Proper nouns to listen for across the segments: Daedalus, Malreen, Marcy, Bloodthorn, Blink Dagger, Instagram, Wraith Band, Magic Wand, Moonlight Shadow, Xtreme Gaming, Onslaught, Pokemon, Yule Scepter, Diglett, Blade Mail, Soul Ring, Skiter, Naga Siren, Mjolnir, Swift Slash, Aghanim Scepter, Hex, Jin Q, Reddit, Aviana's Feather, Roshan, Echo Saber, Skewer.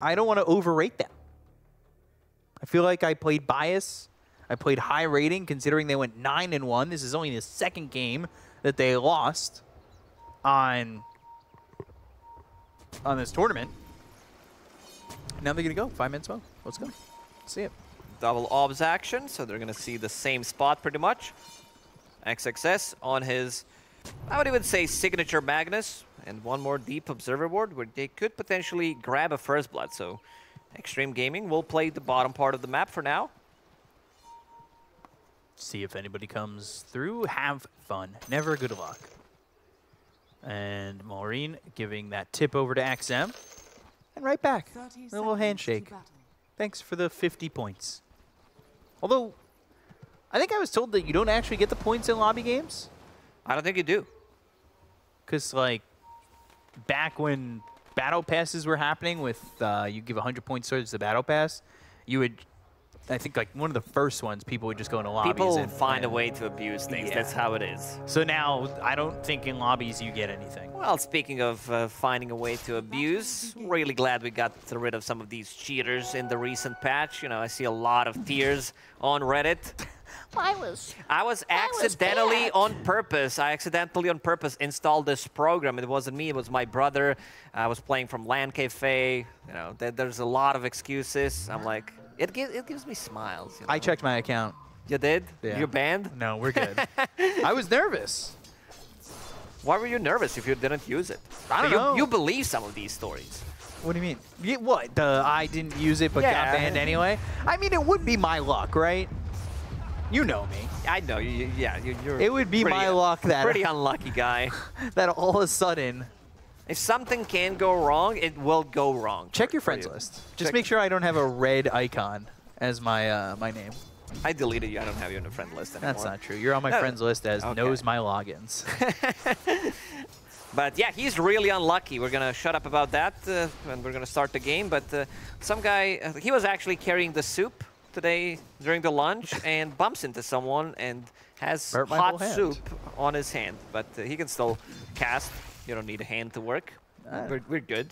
I don't want to overrate that. I feel like I played bias. I played high rating considering they went 9-1. This is only the second game that they lost on this tournament. Now they're going to go. 5 minutes well. Let's go. See it. Double obs action, so they're going to see the same spot pretty much. XXS on his, I would even say, signature Magnus. And one more deep observer ward where they could potentially grab a first blood. So Xtreme Gaming will play the bottom part of the map for now. See if anybody comes through. Have fun. Never good luck. And Maureen giving that tip over to XM. And right back. A little handshake. Thanks for the 50 points. Although, I think I was told that you don't actually get the points in lobby games. I don't think you do. Because, like, back when battle passes were happening with you give 100 points towards the battle pass, you would... I think like one of the first ones, people would just go into lobbies. People and find a way to abuse things. Yeah. That's how it is. So now I don't think in lobbies you get anything. Well, speaking of finding a way to abuse, really glad we got rid of some of these cheaters in the recent patch. You know, I see a lot of tears on Reddit. I accidentally on purpose installed this program. It wasn't me. It was my brother. I was playing from LAN Cafe. You know, there's a lot of excuses. I'm like... It gives me smiles. You know? I checked my account. You did? Yeah. You're banned? No, we're good. I was nervous. Why were you nervous if you didn't use it? I don't know. You believe some of these stories. What do you mean? What? I didn't use it but got banned anyway? I mean, it would be my luck, right? You know me. I know. You're it would be my luck that... Pretty unlucky guy. that all of a sudden... If something can go wrong, it will go wrong. Check your friends list. Just make sure I don't have a red icon as my my name. I deleted you. I don't have you on the friend list anymore. That's not true. You're on my friends list as knows my logins. But yeah, he's really unlucky. We're going to shut up about that, and we're going to start the game. But some guy, he was actually carrying the soup today during the lunch and bumps into someone and has hot soup on his hand. But he can still cast. You don't need a hand to work. We're good.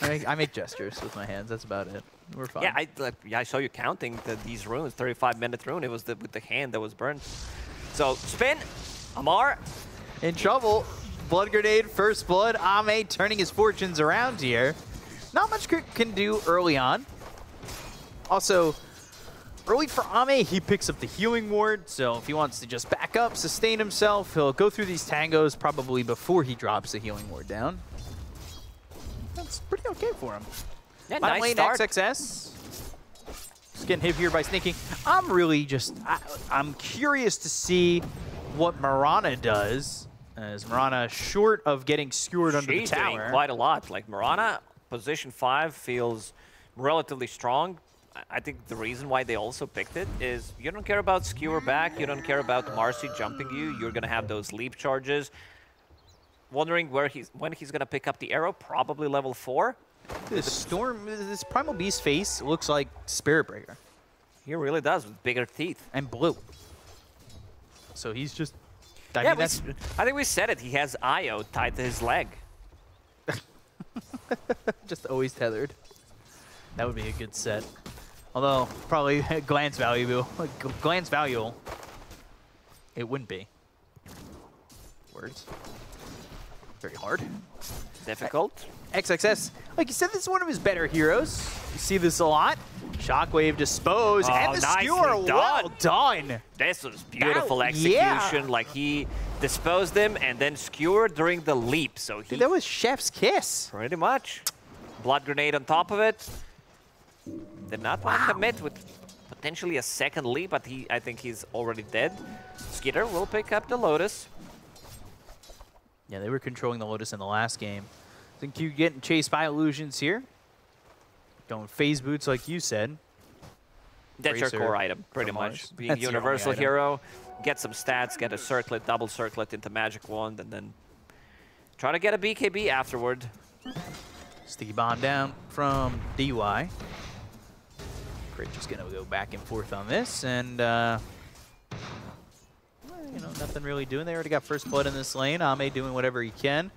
I make gestures with my hands. That's about it. We're fine. Yeah, I saw you counting these runes. 35-minute rune. It was with the hand that was burned. So spin. Amar in trouble. Blood grenade. First blood. Ame turning his fortunes around here. Not much Crit can do early on. Also, early for Ame, he picks up the Healing Ward, so if he wants to just back up, sustain himself, he'll go through these tangos probably before he drops the Healing Ward down. That's pretty okay for him. Yeah, nice lane start. XXS. Just getting hit here by sneaking. I'm really just... I'm curious to see what Marana does, as Marana, short of getting skewered under the tower. She's doing quite a lot. Like, Marana, position 5, feels relatively strong. I think the reason why they also picked it is you don't care about Skewer back, you don't care about Marcy jumping you, you're going to have those leap charges. Wondering when he's going to pick up the arrow, probably level 4. This Primal Beast face looks like Spirit Breaker. He really does, with bigger teeth. And blue. So he's just... I think we said it, he has IO tied to his leg. Just always tethered. That would be a good set. Although, probably glance valuable, it wouldn't be. Words. Very hard. Difficult. XXS, like you said, this is one of his better heroes. You see this a lot. Shockwave disposed, and the Skewer, well done. This was beautiful execution. Yeah. Like, he disposed him and then Skewered during the leap. So he... Dude, that was chef's kiss. Pretty much. Blood grenade on top of it. Did not want to commit with potentially a second leap, but I think he's already dead. Skiter will pick up the Lotus. Yeah, they were controlling the Lotus in the last game. I think you're getting chased by illusions here. Going phase boots like you said. That's your core item, pretty much. Being universal hero, get some stats, get a circlet, double circlet into magic wand, and then try to get a BKB afterward. Sticky bomb down from DY. Crit just gonna go back and forth on this, and you know, nothing really doing. They already got first blood in this lane. Ame doing whatever he can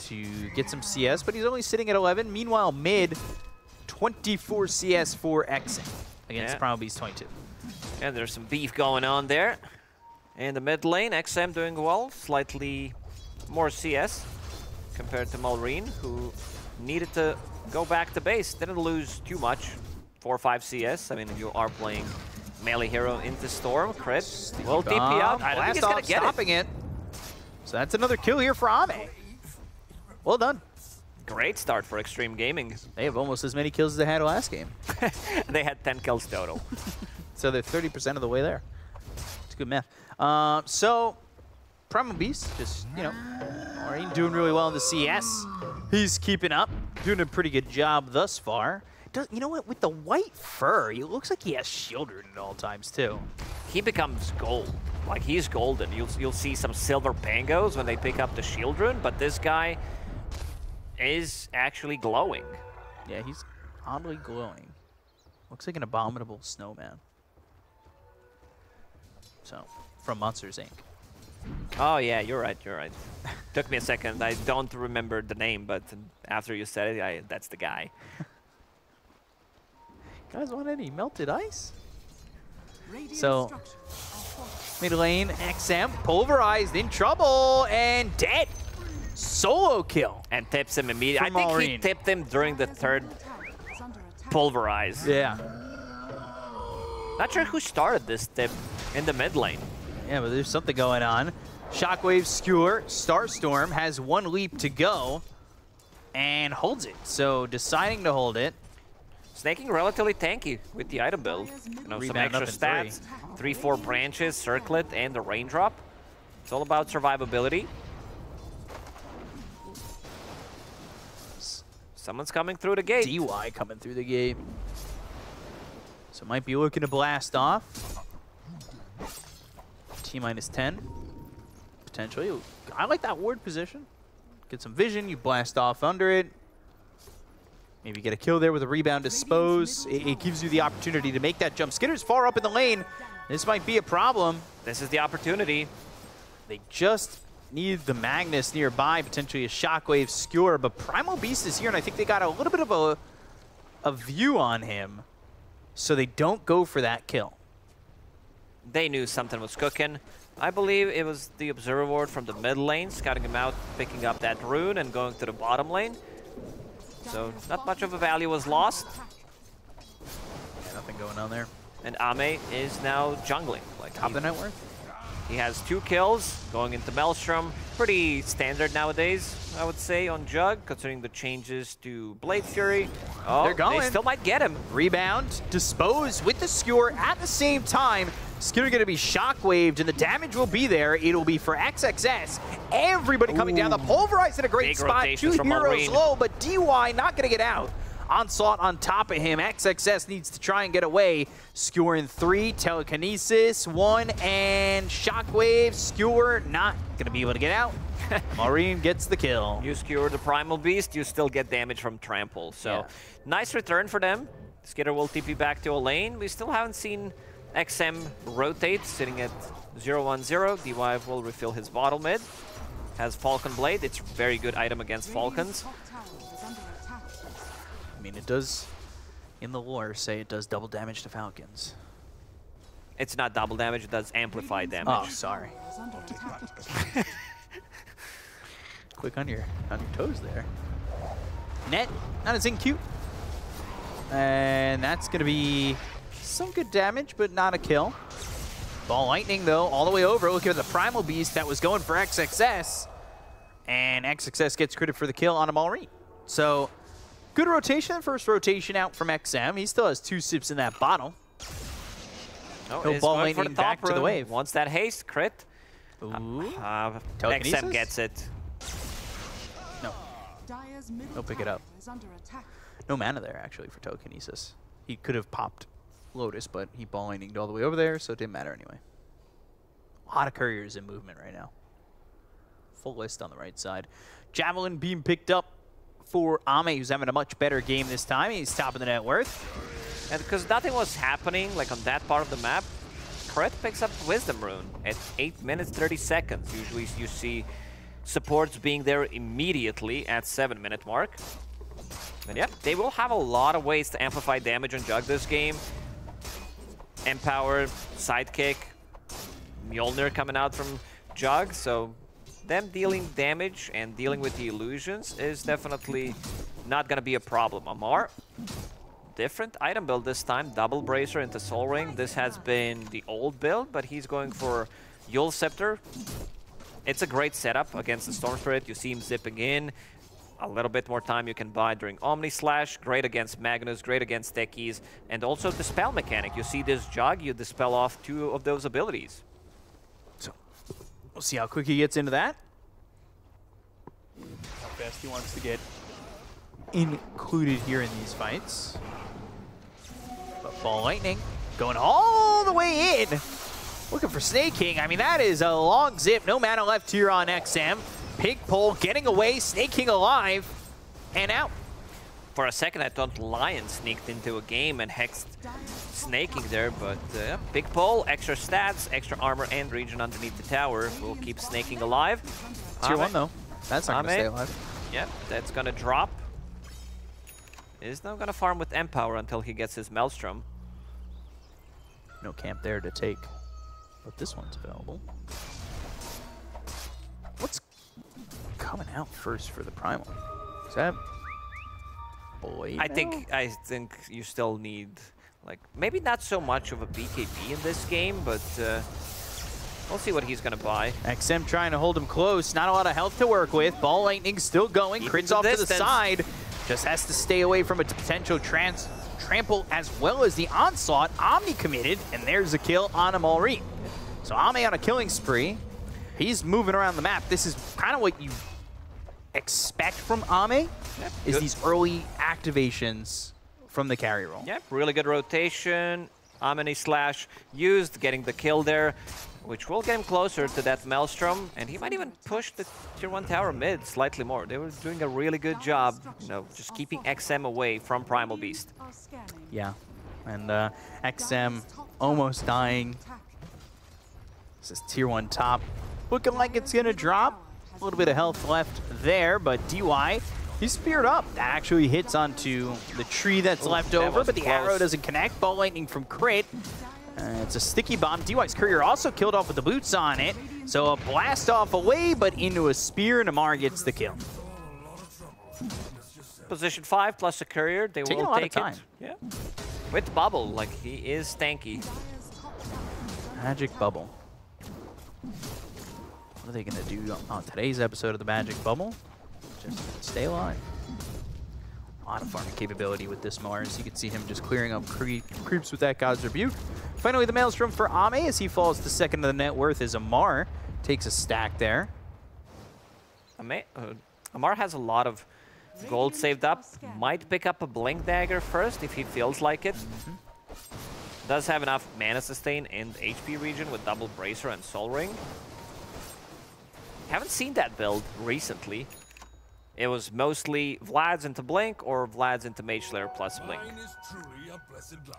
to get some CS, but he's only sitting at 11. Meanwhile, mid 24 CS for X against Primal Beast 22. And there's some beef going on there. In the mid lane, XM doing well, slightly more CS compared to Maureen, who needed to go back to base. Didn't lose too much, 4 or 5 CS. I mean, if you are playing melee hero into Storm, Crit, well DP out. I think he's going to get it. So that's another kill here for Ame. Well done. Great start for Xtreme Gaming. They have almost as many kills as they had last game. They had 10 kills total. So they're 30% of the way there. It's good math. So Primal Beast, just, you know, Maureen doing really well in the CS. He's keeping up, doing a pretty good job thus far. You know what? With the white fur, he looks like he has shielded at all times too. He becomes gold. Like, he's golden. You'll see some silver pangos when they pick up the Shieldrun, but this guy is actually glowing. Yeah, he's oddly glowing. Looks like an abominable snowman. So, from Monsters, Inc. Oh yeah, you're right, you're right. Took me a second. I don't remember the name, but after you said it, that's the guy. You guys want any melted ice? So, mid lane, XM, pulverized, in trouble, and dead. Solo kill. And tips him immediately. I think he tipped him during the third pulverize. Yeah. Not sure who started this tip in the mid lane. Yeah, but there's something going on. Shockwave, Skewer, Starstorm has one leap to go and holds it. So, deciding to hold it. Snaking relatively tanky with the item build. You know, some extra stats, 3-4 branches, circlet, and the raindrop. It's all about survivability. Someone's coming through the gate. DY coming through the gate. So might be looking to blast off. T minus 10, potentially. I like that ward position. Get some vision, you blast off under it. Maybe get a kill there with a rebound dispose. It gives you the opportunity to make that jump. Skitter's far up in the lane. This might be a problem. This is the opportunity. They just need the Magnus nearby, potentially a Shockwave, Skewer, but Primal Beast is here, and I think they got a little bit of a view on him, so they don't go for that kill. They knew something was cooking. I believe it was the Observer Ward from the mid lane, scouting him out, picking up that rune, and going to the bottom lane. So not much of a value was lost. Yeah, nothing going on there. And Ame is now jungling. Like, top of the network. He has 2 kills going into Maelstrom. Pretty standard nowadays, I would say, on Jug, considering the changes to Blade Fury. Oh, they're going. They still might get him. Rebound, dispose with the Skewer at the same time. Skiter going to be shockwaved, and the damage will be there. It'll be for XXS. Everybody coming down. The Pulverize in a great spot. 2 heroes low, but DY not going to get out. Onslaught on top of him. XXS needs to try and get away. Skewer in 3, telekinesis 1, and shockwave. Skewer not going to be able to get out. Maureen gets the kill. You Skewer the Primal Beast, you still get damage from Trample. So nice return for them. Skiter will TP back to a lane. We still haven't seen XM rotate, sitting at 0-1-0. DY will refill his bottle mid. Has Falcon Blade. It's a very good item against Falcons. I mean, it does, in the lore, say it does double damage to Falcons. It's not double damage. It does amplified damage. Oh, sorry. Quick on your toes there. Net, not a ZinQ. And that's going to be some good damage, but not a kill. Ball Lightning, though, all the way over. Looking at the Primal Beast that was going for XXS. And XXS gets critted for the kill on a Maureen. So, good rotation. First rotation out from XM. He still has 2 sips in that bottle. Oh, he'll Ball Lightning back to the wave. Wants that haste. Crit. XM gets it. No. He'll pick it up. No mana there, actually, for telekinesis. He could have popped Lotus, but he Ball Lightninged all the way over there, so it didn't matter anyway. A lot of couriers in movement right now. Full list on the right side. Javelin beam picked up for Ame, who's having a much better game this time. He's top of the net worth. And because nothing was happening, like, on that part of the map, Crit picks up Wisdom Rune at 8 minutes, 30 seconds. Usually you see supports being there immediately at 7-minute mark. And yeah, they will have a lot of ways to amplify damage on Jug this game. Empower, Sidekick, Mjolnir coming out from Jug, so them dealing damage and dealing with the illusions is definitely not going to be a problem. Amar, different item build this time, Double Bracer into Soul Ring. This has been the old build, but he's going for Yule Scepter. It's a great setup against the Storm Spirit. You see him zipping in. A little bit more time you can buy during Omni Slash. Great against Magnus, great against Techies, and also the Dispel mechanic. You see this Jug, you dispel off two of those abilities. So, we'll see how quick he gets into that. How fast he wants to get included here in these fights. But Ball Lightning going all the way in. Looking for Snake King. I mean, that is a long zip. No mana left here on XM. Pig pole getting away, Snake King alive, and out. For a second, I thought Lion sneaked into a game and hexed Snake King there, but Pig pole, extra stats, extra armor, and region underneath the tower will keep Snake King alive. Tier 1, though. That's not going to stay alive. Yep, that's going to drop. Is now going to farm with Empower until he gets his Maelstrom. No camp there to take, but this one's available. What's coming out first for the Primal? Is that Boy? I think you still need, like, maybe not so much of a BKB in this game, but we'll see what he's going to buy. XM trying to hold him close. Not a lot of health to work with. Ball Lightning still going. Crits off to the side. Just has to stay away from a potential trample as well as the Onslaught. Omni committed, and there's a kill on a Maureen. So Ame on a killing spree. He's moving around the map. This is kind of what you expect from Ame, is these early activations from the carry roll. Yep, really good rotation. Omni Slash used, getting the kill there, which will get him closer to that Maelstrom, and he might even push the Tier 1 tower mid slightly more. They were doing a really good job, you know, just keeping XM away from Primal Beast. Yeah, and XM almost dying. This is Tier 1 top. Looking like it's going to drop. A little bit of health left there, but DY, he's speared up. That actually hits onto the tree that's left over, but the arrow doesn't connect. Ball Lightning from Crit. It's a sticky bomb. DY's courier also killed off with the boots on it. So a blast off away, but into a spear, and Amar gets the kill. Position 5 plus a courier. They will take it. Yeah. With bubble, like, he is tanky. Magic bubble. What are they going to do on today's episode of the Magic Bubble? Just stay alive. A lot of farming capability with this Mars. You can see him just clearing up creeps with that God's Rebuke. Finally, the Maelstrom for Ame as he falls to second to the net worth as Amar takes a stack there. Amar has a lot of gold saved up. Might pick up a Blink Dagger first if he feels like it. Does have enough mana sustain and HP region with Double Bracer and Soul Ring. Haven't seen that build recently. It was mostly Vlad's into Blink or Vlad's into Mage Slayer plus Blink.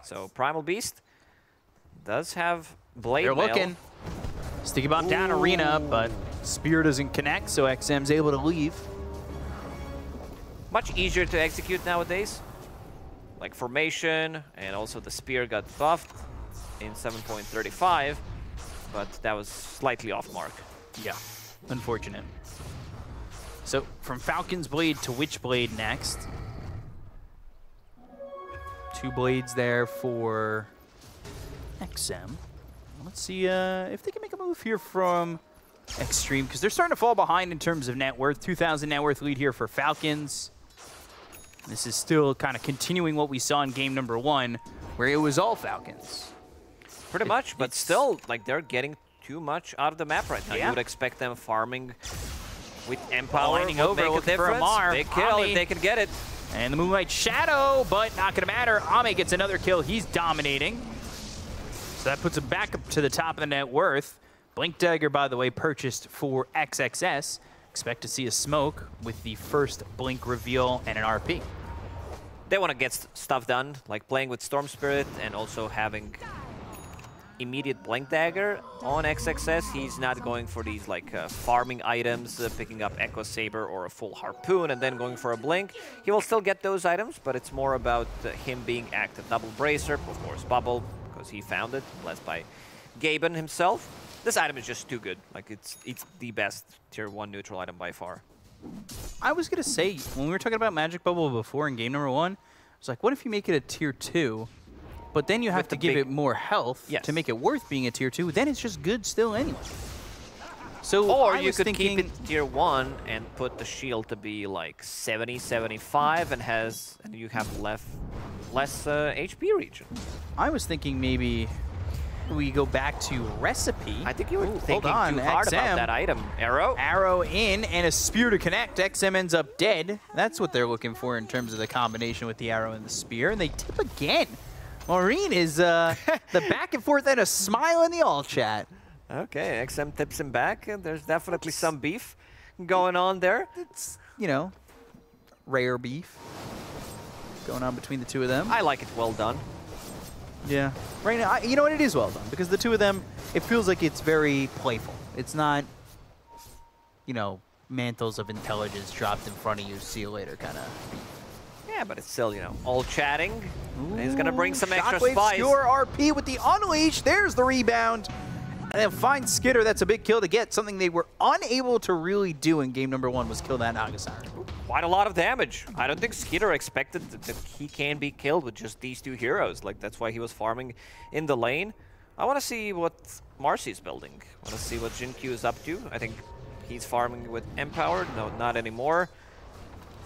So Primal Beast does have Blade Mail. They're looking. Sticky Bomb down Arena, but Spear doesn't connect, so XM's able to leave. Much easier to execute nowadays. Like Formation, and also the Spear got buffed in 7.35, but that was slightly off mark. Yeah, unfortunate. So, from Falcon's Blade to Witchblade next. Two blades there for XM. Let's see if they can make a move here from Xtreme, because they're starting to fall behind in terms of net worth. 2,000 net worth lead here for Falcons. This is still kind of continuing what we saw in game number 1, where it was all Falcons. Pretty much, but still, like, they're getting too much out of the map right now. Yeah. You would expect them farming with Empower lining over, looking for Amar. Big kill if they can get it. And the Moonlight Shadow, but not going to matter. Ame gets another kill. He's dominating. So that puts him back up to the top of the net worth. Blink Dagger, by the way, purchased for XXS. Expect to see a smoke with the first Blink reveal and an RP. They want to get stuff done, like playing with Storm Spirit and also having immediate Blink Dagger. On XXS, he's not going for these like farming items, picking up Echo Saber or a full Harpoon and then going for a Blink. He will still get those items, but it's more about him being active. Double Bracer, of course Bubble, because he found it, blessed by Gaben himself. This item is just too good. Like it's the best tier 1 neutral item by far. I was going to say, when we were talking about Magic Bubble before in game number 1, it's like, what if you make it a tier 2, but then you have to give it more health to make it worth being a tier 2, then it's just good still anyway. So or you could keep it tier 1 and put the shield to be like 70, 75 and you have less HP region. I was thinking maybe we go back to recipe. I think you were thinking too hard about that item. Arrow? Arrow in and a spear to connect. XM ends up dead. That's what they're looking for in terms of the combination with the arrow and the spear. And they tip again. Maureen is the back and forth and a smile in the all chat. Okay, XM tips him back. There's definitely some beef going on there. It's, you know, rare beef going on between the two of them. I like it well done. Yeah. Right now, you know what? It is well done because the two of them, it feels like it's very playful. It's not, you know, mantles of intelligence dropped in front of you, see you later kind of. Yeah, but it's still, you know, all chatting. Ooh, he's going to bring some extra spice. Shockwave, Skewer, RP with the Unleash. There's the rebound. And then find Skiter. That's a big kill to get. Something they were unable to really do in game number 1 was kill that Naga Siren. Quite a lot of damage. I don't think Skiter expected that he can be killed with just these two heroes. Like, that's why he was farming in the lane. I want to see what Marcy's building. I want to see what ZinQ is up to. I think he's farming with Empower. No, not anymore.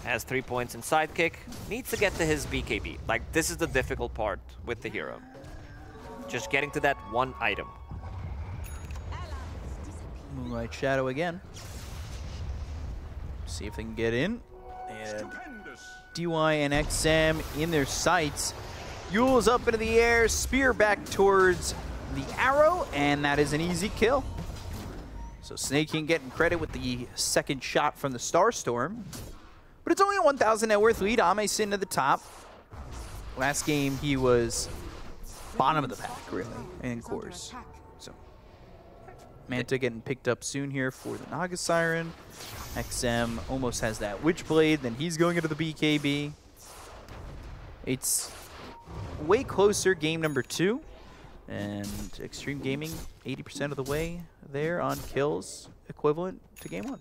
Has 3 points in Sidekick. Needs to get to his BKB. Like, this is the difficult part with the hero. Just getting to that one item. Moonlight Shadow again. See if they can get in. And DY and XM in their sights. Yule's up into the air, spear back towards the arrow, and that is an easy kill. So Snake King getting credit with the second shot from the Starstorm. But it's only a 1,000 net worth lead. Ame sitting at the top. Last game, he was bottom of the pack, really, in cores. Manta getting picked up soon here for the Naga Siren. XM almost has that Witchblade, then he's going into the BKB. It's way closer game number 2, and Xtreme Gaming 80% of the way there on kills, equivalent to game 1.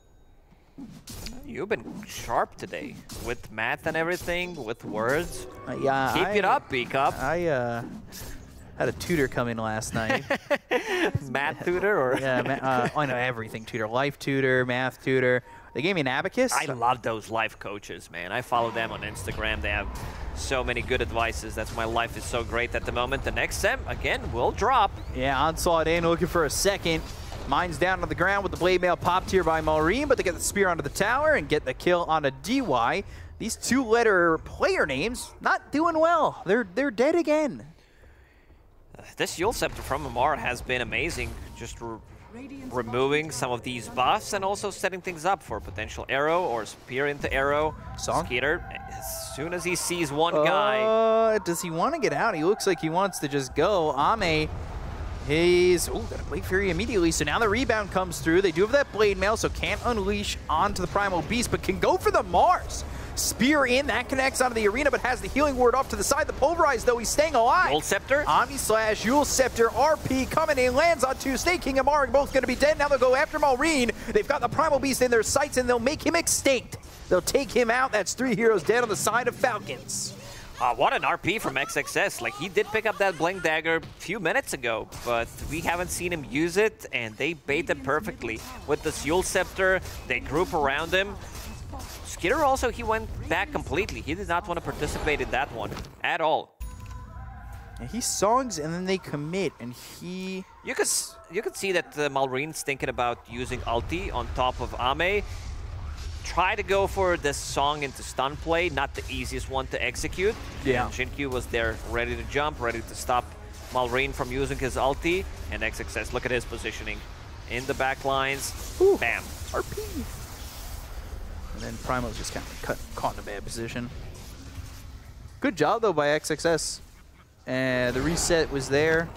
You've been sharp today with math and everything, with words. Yeah, Keep it up, B-Cup. Had a tutor come in last night. Math tutor? Or I know everything tutor. Life tutor, math tutor. They gave me an abacus. I love those life coaches, man. I follow them on Instagram. They have so many good advices. That's why life is so great at the moment. The next sem, again, will drop. Yeah, Onslaught in, looking for a second. Mine's down on the ground with the blade mail popped here by Maureen, but they get the spear onto the tower and get the kill on a DY. These two-letter player names not doing well. They're dead again. This Yule Scepter from Amar has been amazing, just removing some of these buffs and also setting things up for potential arrow or spear into arrow. Skeeter, as soon as he sees one guy. Does he want to get out? He looks like he wants to just go. Ame, he's got a Blade Fury immediately, so now the rebound comes through. They do have that Blade Mail, so can't unleash onto the Primal Beast, but can go for the Mars. Spear in, that connects onto the arena, but has the Healing Ward off to the side. The Pulverize, though, he's staying alive. Yule Scepter. Omni Slash, Yule Scepter, RP coming in, lands on two. Snake King and Amar both going to be dead. Now they'll go after Maureen. They've got the Primal Beast in their sights, and they'll make him extinct. They'll take him out. That's three heroes dead on the side of Falcons. What an RP from XXS. Like, he did pick up that Blink Dagger a few minutes ago, but we haven't seen him use it, and they baited perfectly. With this Yule Scepter, they group around him. Skiter also, he went back completely. He did not want to participate in that one at all. Yeah, he songs and then they commit, and he... You could see that Malreen's thinking about using ulti on top of Ame. Try to go for this song into stun play, not the easiest one to execute. Yeah. ZinQ was there, ready to jump, ready to stop Malreen from using his ulti. And XXS, look at his positioning. In the back lines, ooh, bam. RP. And then Primal's just kind of caught in a bad position. Good job, though, by XXS. The reset was there.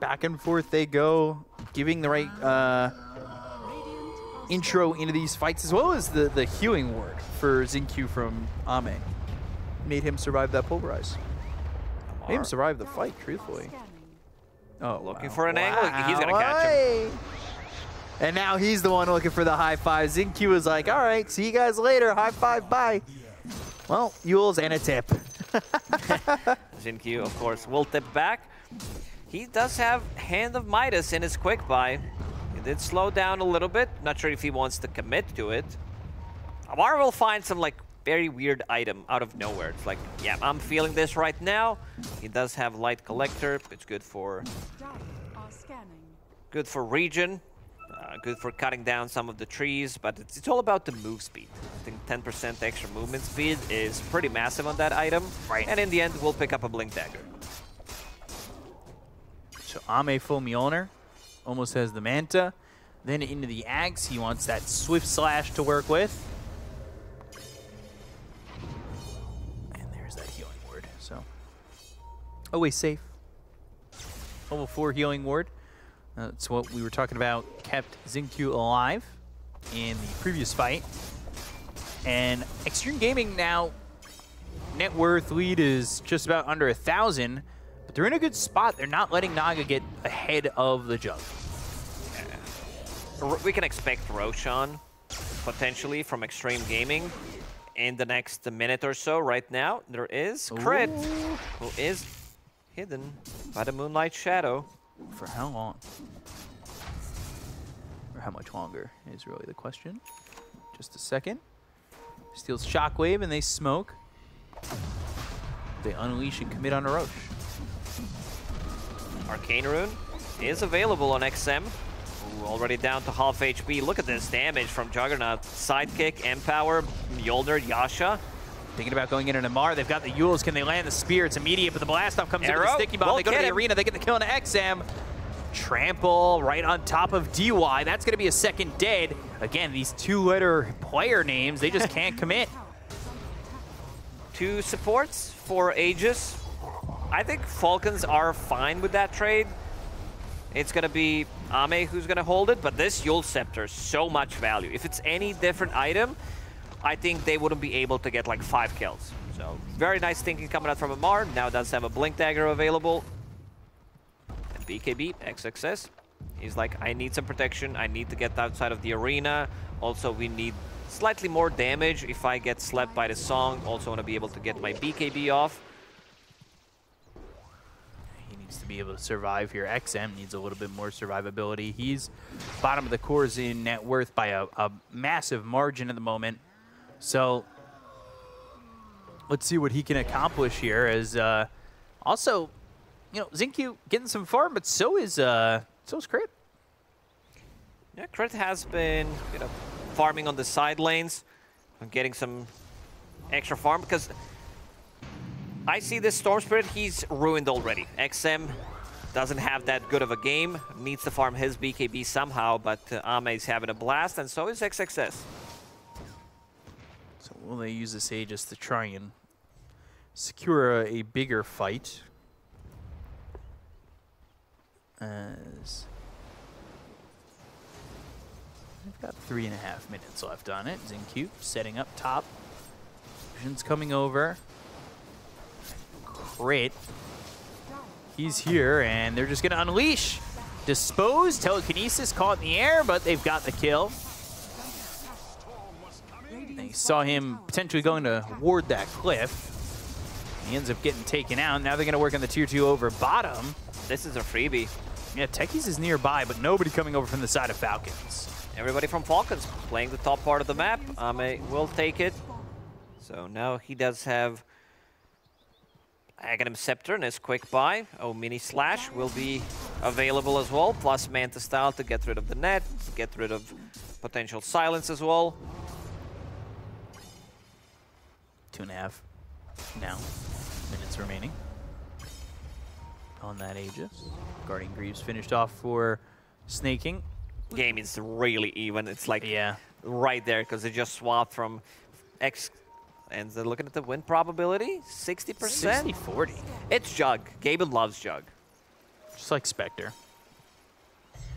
Back and forth they go, giving the right intro into these fights, as well as the Healing Ward for ZinQ from Ame. Made him survive that Pulverize. Made him survive the fight, truthfully. Oh, looking for an angle. He's going to catch him. And now he's the one looking for the high five. ZinQ was like, all right, see you guys later. High five, bye. Well, Yule's and a tip. ZinQ, of course, will tip back. He does have Hand of Midas in his quick buy. He did slow down a little bit. Not sure if he wants to commit to it. Amar will find some like very weird item out of nowhere. It's like, yeah, I'm feeling this right now. He does have Light Collector. It's good for region. Good for cutting down some of the trees, but it's all about the move speed. I think 10% extra movement speed is pretty massive on that item. Right. And in the end, we'll pick up a Blink Dagger. So Ame full Mjolnir, almost has the Manta. Then into the Axe, he wants that Swift Slash to work with. And there's that Healing Ward, so always safe. Level 4 Healing Ward. That's what we were talking about, kept ZinQ alive in the previous fight. And Xtreme Gaming now, net worth lead is just about under 1,000, but they're in a good spot. They're not letting Naga get ahead of the jump. Yeah. We can expect Roshan, potentially, from Xtreme Gaming in the next minute or so. Right now, there is Crit, who is hidden by the Moonlight Shadow. For how long? Or how much longer is really the question. Just a second. Steals Shockwave and they smoke. They unleash and commit on a Roche. Arcane Rune is available on XM. Ooh, already down to half HP. Look at this damage from Juggernaut. Sidekick, Empower, Mjolnir, Yasha. Thinking about going in an Amar. They've got the Yules. Can they land the Spear? It's immediate, but the Blastoff comes in with the Sticky Bomb. They go to the arena. They get the kill on XM. Trample right on top of DY. That's going to be a second dead. Again, these two-letter player names, they just can't commit. Two supports for Aegis. I think Falcons are fine with that trade. It's going to be Ame who's going to hold it, but this Yule Scepter, so much value. If it's any different item, I think they wouldn't be able to get like 5 kills. So very nice thinking coming out from Amar. Now does have a Blink Dagger available. And BKB, XXS. He's like, I need some protection. I need to get outside of the arena. Also, we need slightly more damage. If I get slapped by the Song, also want to be able to get my BKB off. He needs to be able to survive here. XM needs a little bit more survivability. He's bottom of the cores in net worth by a massive margin at the moment. So let's see what he can accomplish here. As also, you know, ZinQ getting some farm, but so is Crit. Yeah, Crit has been, you know, farming on the side lanes, and getting some extra farm because I see this Storm Spirit. He's ruined already. XM doesn't have that good of a game. Needs to farm his BKB somehow, but Ame's having a blast, and so is XXS. So will they use this Aegis to try and secure a bigger fight? As I've got 3.5 minutes left on it. ZinQ setting up top. Vision's coming over. Crit. He's here, and they're just going to unleash. Dispose, telekinesis, caught in the air, but they've got the kill. They saw him potentially going to ward that cliff. He ends up getting taken out. Now they're going to work on the tier 2 over bottom. This is a freebie. Yeah, Techies is nearby, but nobody coming over from the side of Falcons. Everybody from Falcons playing the top part of the map. Ame will take it. So now he does have Aghanim Scepter and his quick buy. Omni Slash will be available as well, plus Manta Style to get rid of the net, to get rid of potential silence as well. 2.5 now minutes remaining on that Aegis. Guardian Greaves finished off for Snake King. Game is really even. It's like right there because they just swapped from X, and they're looking at the win probability 60%. 60-40. It's Jug. Gaben loves Jug. Just like Spectre.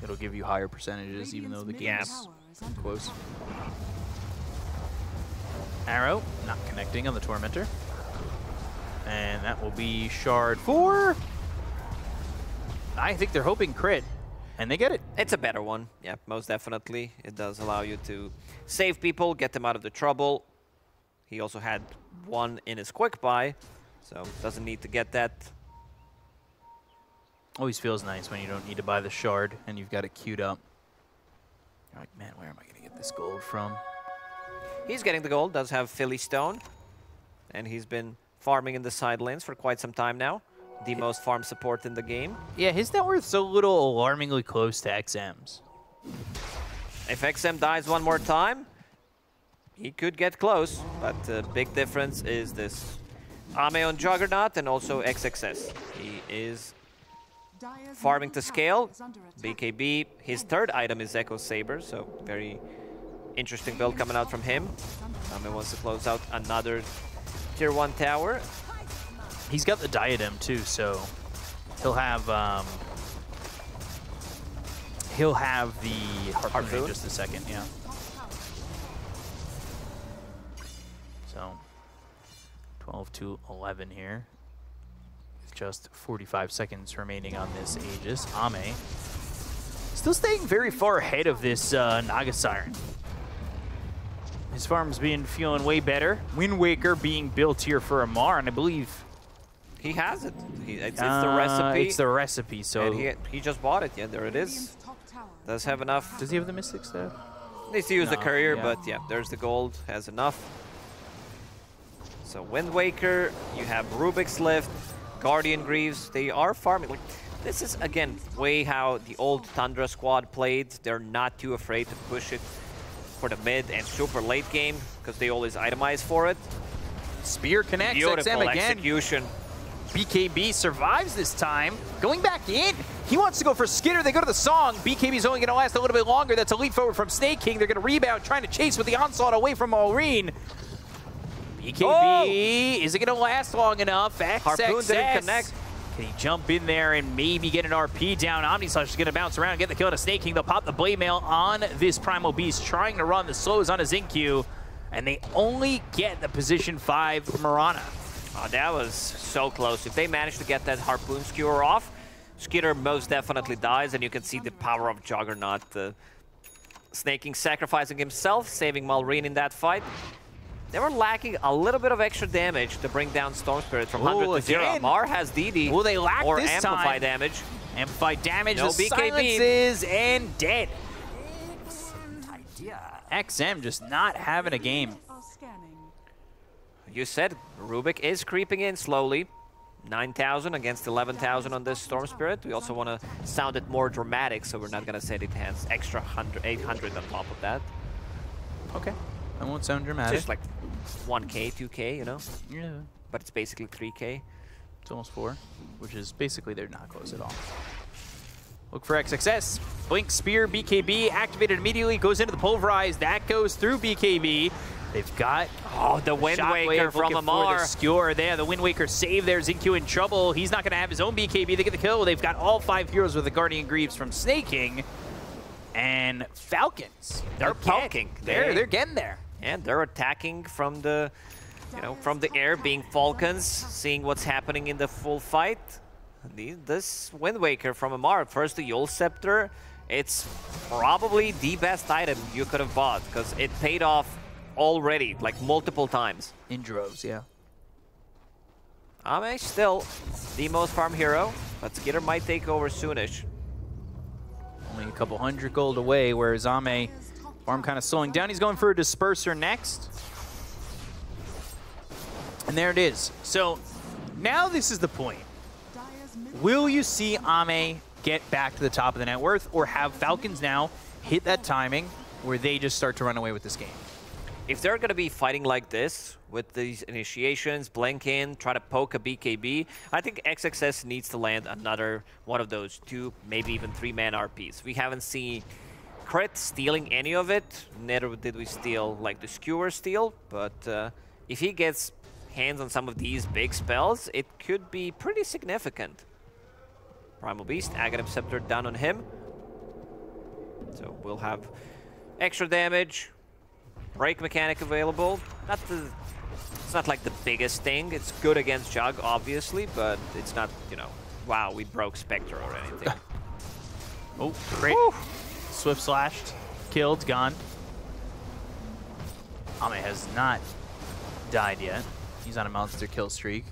It'll give you higher percentages even though the game's close. Arrow, not connecting on the Tormentor. And that will be Shard 4. I think they're hoping crit, and they get it. It's a better one, yeah, most definitely. It does allow you to save people, get them out of the trouble. He also had one in his quick buy, so doesn't need to get that. Always feels nice when you don't need to buy the shard and you've got it queued up. You're like, man, where am I going to get this gold from? He's getting the gold, does have Philly Stone, and he's been farming in the side lanes for quite some time now. The most farm support in the game. Yeah, his net worth's a little alarmingly close to XM's. If XM dies one more time, he could get close, but the big difference is this Ame on Juggernaut and also XXS. He is farming to scale. BKB, his third item is Echo Saber, so very interesting build coming out from him. Ame wants to close out another Tier 1 tower. He's got the diadem too, so he'll have the harpoon in just a second, yeah. So 12 to 11 here. Just 45 seconds remaining on this Aegis. Ame still staying very far ahead of this Naga Siren. His farm's been feeling way better. Wind Waker being built here for Amar, and I believe he has it. It's the recipe. It's the recipe, so... And he just bought it. Yeah, there it is. Does have enough. Does he have the Mystic Staff? Needs to use the Courier, yeah. But yeah, there's the gold. Has enough. So Wind Waker, you have Rubik's Lift, Guardian Greaves. They are farming. Like, this is, again, way how the old Tundra squad played. They're not too afraid to push it for the mid and super late game because they always itemize for it. Spear connects. Beautiful XM again. Execution. BKB survives this time. Going back in, he wants to go for Skiter. They go to the Song. BKB's only going to last a little bit longer. That's a leap forward from Snake King. They're going to rebound, trying to chase with the Onslaught away from Maureen. BKB, is it going to last long enough? Harpoon didn't connect. Can he jump in there and maybe get an RP down? Omni Slash is going to bounce around and get the kill to Snake King. They'll pop the Blade Mail on this Primal Beast, trying to run the slows on a ZinQ, and they only get the position 5 Marana. Oh, that was so close. If they manage to get that Harpoon Skewer off, Skiter most definitely dies, and you can see the power of Juggernaut. Snaking, sacrificing himself, saving Maureen in that fight. They were lacking a little bit of extra damage to bring down Storm Spirit from 100 to 0. Amar has DD. Will they lack or this amplify time? Damage. Amplify damage, no the BKB. Silences, and dead. XM just not having a game. You said Rubik is creeping in slowly. 9,000 against 11,000 on this Storm Spirit. We also want to sound it more dramatic, so we're not going to say it has extra 800 on top of that. Okay. That won't sound dramatic. It's just like 1K, 2K, you know? Yeah. But it's basically 3K. It's almost 4, which is basically they're not close at all. Look for XXS. Blink, Spear, BKB, activated immediately, goes into the Pulverize. That goes through BKB. They've got the Wind Waker from Amar. The Skewer there, the Wind Waker save there. ZinQ in trouble. He's not going to have his own BKB. They get the kill. They've got all 5 heroes with the Guardian Greaves from Snake King. And Falcons, they're poking. They're getting there. And they're attacking from the, you know, from the air. Being Falcons, seeing what's happening in the full fight. This Wind Waker from Amar, first the Yule Scepter. It's probably the best item you could have bought because it paid off already, like multiple times. In droves, yeah. Ame still the most farm hero, but Skiter might take over soonish. Only a couple hundred gold away, whereas Ame, farm kind of slowing down. He's going for a Disperser next. And there it is. So now this is the point. Will you see Ame get back to the top of the net worth, or have Falcons now hit that timing where they just start to run away with this game? If they're going to be fighting like this, with these initiations, blink in, try to poke a BKB, I think XXS needs to land another one of those 2, maybe even 3-man RPs. We haven't seen Crit stealing any of it, neither did we steal like the Skewer steal, but if he gets hands on some of these big spells, it could be pretty significant. Primal Beast, Aghanim Scepter down on him. So we'll have extra damage, break mechanic available. It's not like the biggest thing. It's good against Jug, obviously, but it's not, you know, wow, we broke Spectre or anything. Oh, great. Woo! Swift slashed, killed, gone. Ame has not died yet. He's on a monster kill streak.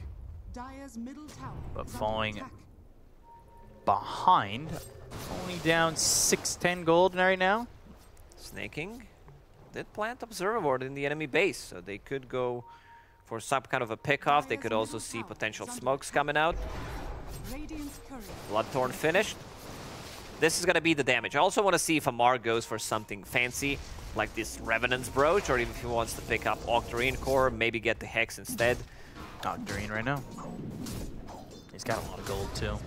But falling behind, only down 610 gold right now. Snaking did plant Observavoid in the enemy base, so they could go for some kind of a pickoff. They could also see potential smokes coming out. Bloodthorn finished. This is going to be the damage. I also want to see if Amar goes for something fancy, like this Revenant's Brooch, or even if he wants to pick up Octarine Core, maybe get the Hex instead. Octarine right now. He's got a lot of gold, too.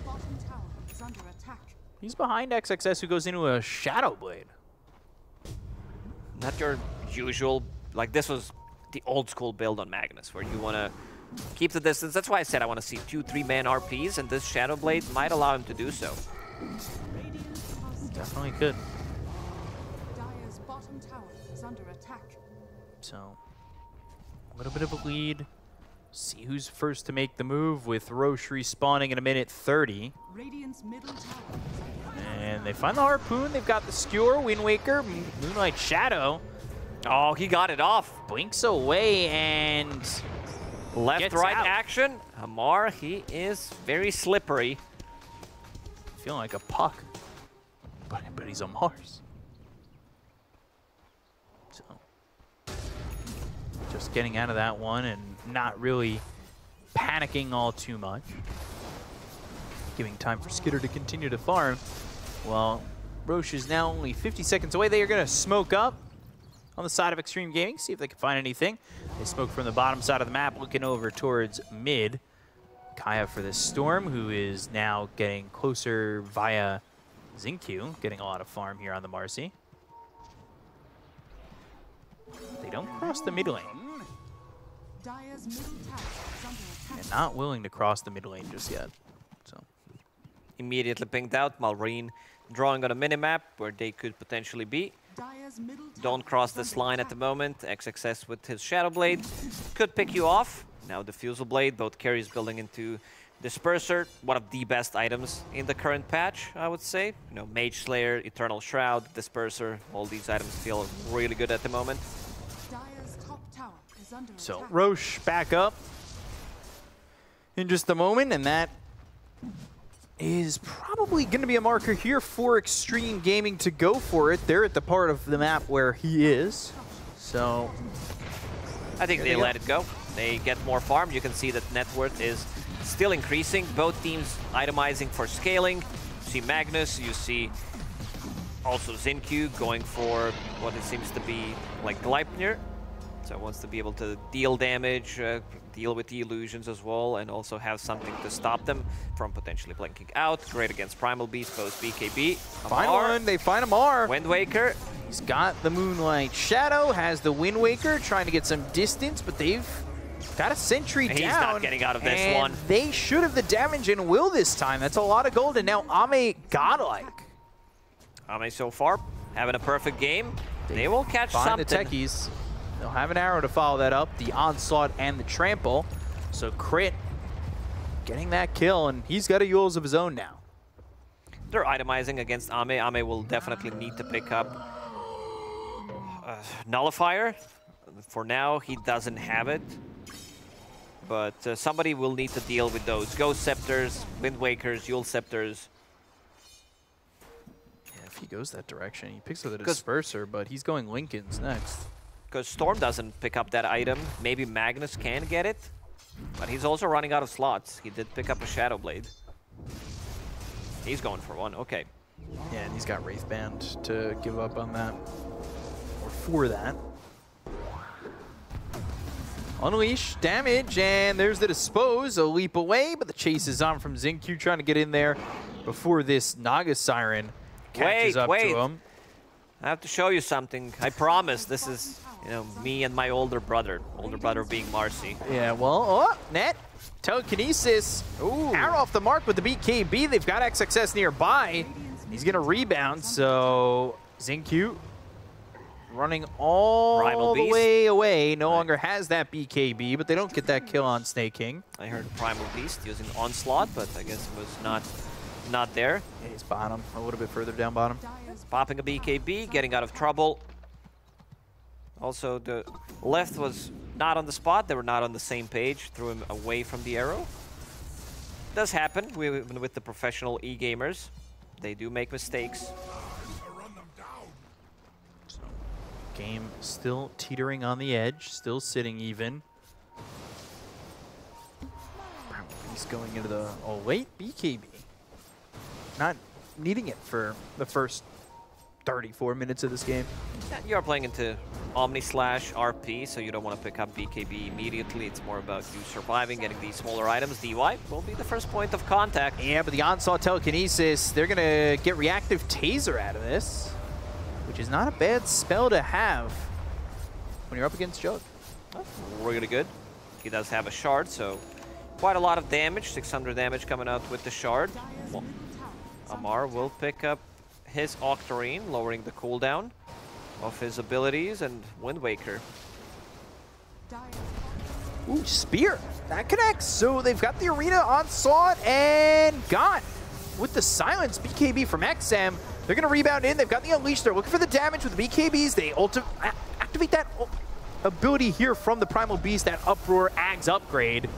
He's behind XXS, who goes into a Shadow Blade. Not your usual, like this was the old school build on Magnus, where you want to keep the distance. That's why I said I want to see 2-3-man RPs, and this Shadow Blade might allow him to do so. Definitely could. Dire's bottom tower is under attack. So, a little bit of a lead. See who's first to make the move, with Roche respawning in a minute 30. Radiant's middle tower. And they find the Harpoon. They've got the Skewer, Wind Waker, Moonlight Shadow. Oh, he got it off. Blinks away and left-right action. Amar, he is very slippery. Feeling like a puck. But he's on Mars. So, just getting out of that one and not really panicking all too much. Giving time for Skiter to continue to farm. Well, Roche is now only 50 seconds away. They are going to smoke up on the side of Xtreme Gaming, see if they can find anything. They smoke from the bottom side of the map, looking over towards mid. Kaya for this Storm, who is now getting closer via ZinQ, getting a lot of farm here on the Marcy. They don't cross the mid lane. They're not willing to cross the mid lane just yet. So immediately pinged out, Maureen drawing on a minimap where they could potentially be. Don't cross this line at the moment. XXS with his Shadow Blade could pick you off. Now the Fusel Blade, both carries building into Disperser, one of the best items in the current patch, I would say. You know, Mage Slayer, Eternal Shroud, Disperser, all these items feel really good at the moment. So Roche back up in just a moment, and that is probably going to be a marker here for Xtreme Gaming to go for it. They're at the part of the map where he is, so I think they let it go. They get more farm. You can see that net worth is still increasing. Both teams itemizing for scaling. You see Magnus, you see also ZinQ going for what it seems to be like Gleipnir. So wants to be able to deal damage, deal with the illusions as well, and also have something to stop them from potentially blinking out. Great against Primal Beast, both BKB. Amar. They find Amar. Wind Waker. He's got the Moonlight Shadow, has the Wind Waker, trying to get some distance, but they've got a sentry down. He's not getting out of this and one. They should have the damage and will this time. That's a lot of gold, and now Ame godlike. Ame so far having a perfect game. They will catch something. The techies. They'll have an arrow to follow that up, the Onslaught and the Trample. So Crit getting that kill, and he's got a Yules of his own now. They're itemizing against Ame. Ame will definitely need to pick up Nullifier. For now, he doesn't have it. But somebody will need to deal with those Ghost Scepters, Wind Wakers, Yule Scepters. Yeah, if he goes that direction, he picks up the Disperser, but he's going Lincoln's next. Because Storm doesn't pick up that item. Maybe Magnus can get it, but he's also running out of slots. He did pick up a Shadow Blade. He's going for one, okay. Yeah, and he's got Wraith Band to give up on that, or for that. Unleash, damage, and there's the Dispose, a leap away, but the chase is on from ZinQ, trying to get in there before this Naga Siren catches up to him. I have to show you something. I promise this is You know, me and my older brother being Marcy. Yeah, well, oh, net. Telekinesis. Ooh. Arrow off the mark with the BKB. They've got XXS nearby. He's going to rebound, so ZinQ running all the way away. No longer has that BKB, but they don't get that kill on Snake King. I heard Primal Beast using Onslaught, but I guess it was not there. Yeah, he's bottom, a little bit further down bottom. He's popping a BKB, getting out of trouble. Also, the left was not on the spot. They were not on the same page. Threw him away from the arrow. It does happen with the professional e-gamers. They do make mistakes. Game still teetering on the edge, still sitting even. He's going into the, oh wait, BKB. Not needing it for the first 34 minutes of this game. You are playing into Omni Slash RP, so you don't want to pick up BKB immediately. It's more about you surviving, getting these smaller items. DY will be the first point of contact. Yeah, but the Onslaught Telekinesis, they're going to get Reactive Taser out of this, which is not a bad spell to have when you're up against Jug. That's really good. He does have a shard, so quite a lot of damage. 600 damage coming out with the shard. Well, Amar will pick up his Octarine, lowering the cooldown of his abilities, and Wind Waker. Ooh, Spear! That connects! So they've got the arena on Onslaught and gone! With the silence, BKB from XM. They're going to rebound in. They've got the Unleash. They're looking for the damage with the BKBs. They activate that ability here from the Primal Beast, that Uproar Ags upgrade.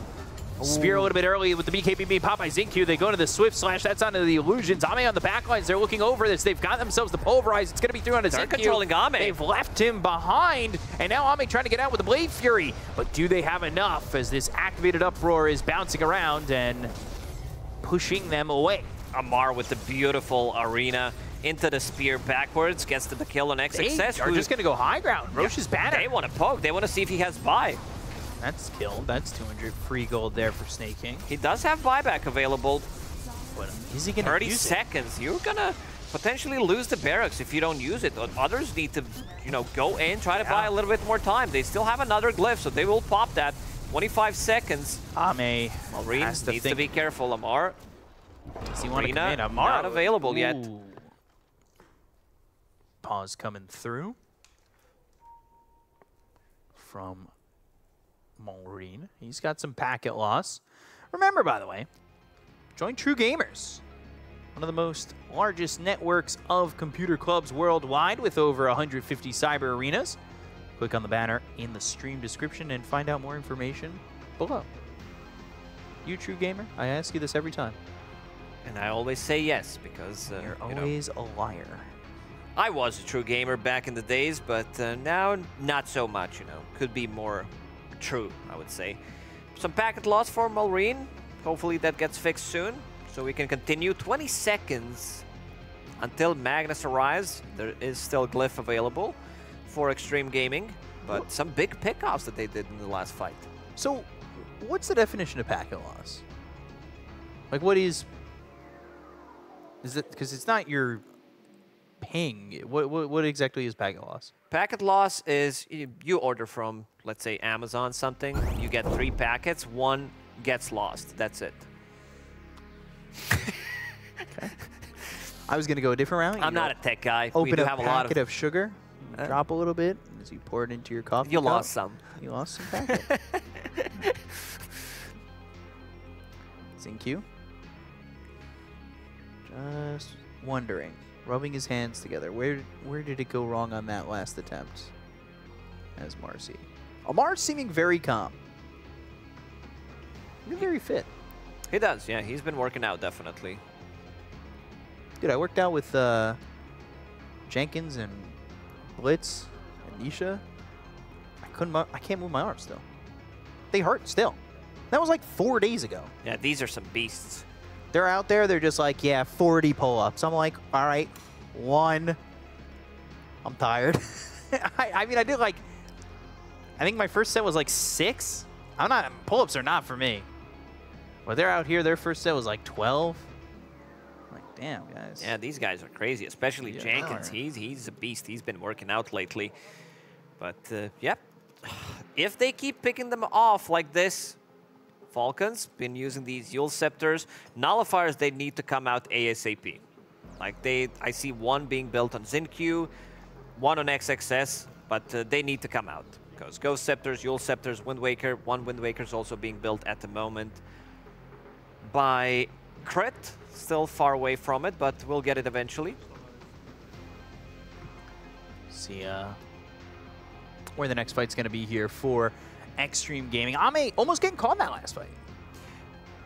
Ooh. Spear a little bit early with the BKB being popped by ZinQ. They go into the Swift Slash. That's onto the Illusions. Ame on the backlines. They're looking over this. They've got themselves the Pulverize. It's going to be through onto ZinQ. They're controlling Ame. They've left him behind. And now Ame trying to get out with the Blade Fury. But do they have enough as this activated Uproar is bouncing around and pushing them away? Amar with the beautiful arena into the Spear backwards, gets to the kill on XXS. They're just going to go high ground. Rosh's banner. They want to poke. They want to see if he has buy. That's kill. That's 200 free gold there for Snake King. He does have buyback available. But is he going to 30 use seconds. It? You're going to potentially lose the barracks if you don't use it. Others need to, you know, go in, try to buy a little bit more time. They still have another glyph, so they will pop that. 25 seconds. Ame. Maureen needs to be careful. Amar. Does he want to come in? Amar not available yet. Pause coming through from Maureen. He's got some packet loss. Remember, by the way, join True Gamers, one of the most largest networks of computer clubs worldwide with over 150 cyber arenas. Click on the banner in the stream description and find out more information below. You, True Gamer, I ask you this every time. And I always say yes, because you're always a liar. I was a true gamer back in the days, but now not so much, you know. Could be more true, I would say. Some packet loss for Maureen. Hopefully that gets fixed soon, so we can continue. 20 seconds until Magnus arrives. There is still glyph available for Xtreme Gaming, but some big pickoffs that they did in the last fight. So what's the definition of packet loss? Like, what is... Is it because it's not your ping? What exactly is packet loss? Packet loss is you order from, let's say, Amazon something. You get 3 packets. 1 gets lost. That's it. Okay. I was gonna go a different route. I'm not a tech guy. Open we do have a lot of sugar. Drop a little bit as you pour it into your coffee. You lost some. You lost some packet. ZinQ. Just wondering, rubbing his hands together, where did it go wrong on that last attempt? As Marcy. Amar seeming very calm. You're very fit. He does, yeah. He's been working out, definitely. Dude, I worked out with Jenkins and Blitz and Nisha. I can't move my arms still. They hurt still. That was like 4 days ago. Yeah, these are some beasts. They're out there, they're just like, yeah, 40 pull-ups. I'm like, all right, 1. I'm tired. I mean, I did like, I think my first set was like 6. I'm not, pull-ups are not for me. But they're out here, their first set was like 12. I'm like, damn, guys. Yeah, these guys are crazy, especially Jenkins. He's a beast. He's been working out lately. But yeah, if they keep picking them off like this, Falcons been using these Yule Scepters. Nullifiers, they need to come out ASAP. Like I see one being built on ZinQ, one on XXS, but they need to come out. Because Ghost Scepters, Yule Scepters, Wind Waker. One Wind Waker is also being built at the moment by Crit. Still far away from it, but we'll get it eventually. See where the next fight's going to be here for Xtreme Gaming. Ame almost getting caught in that last fight.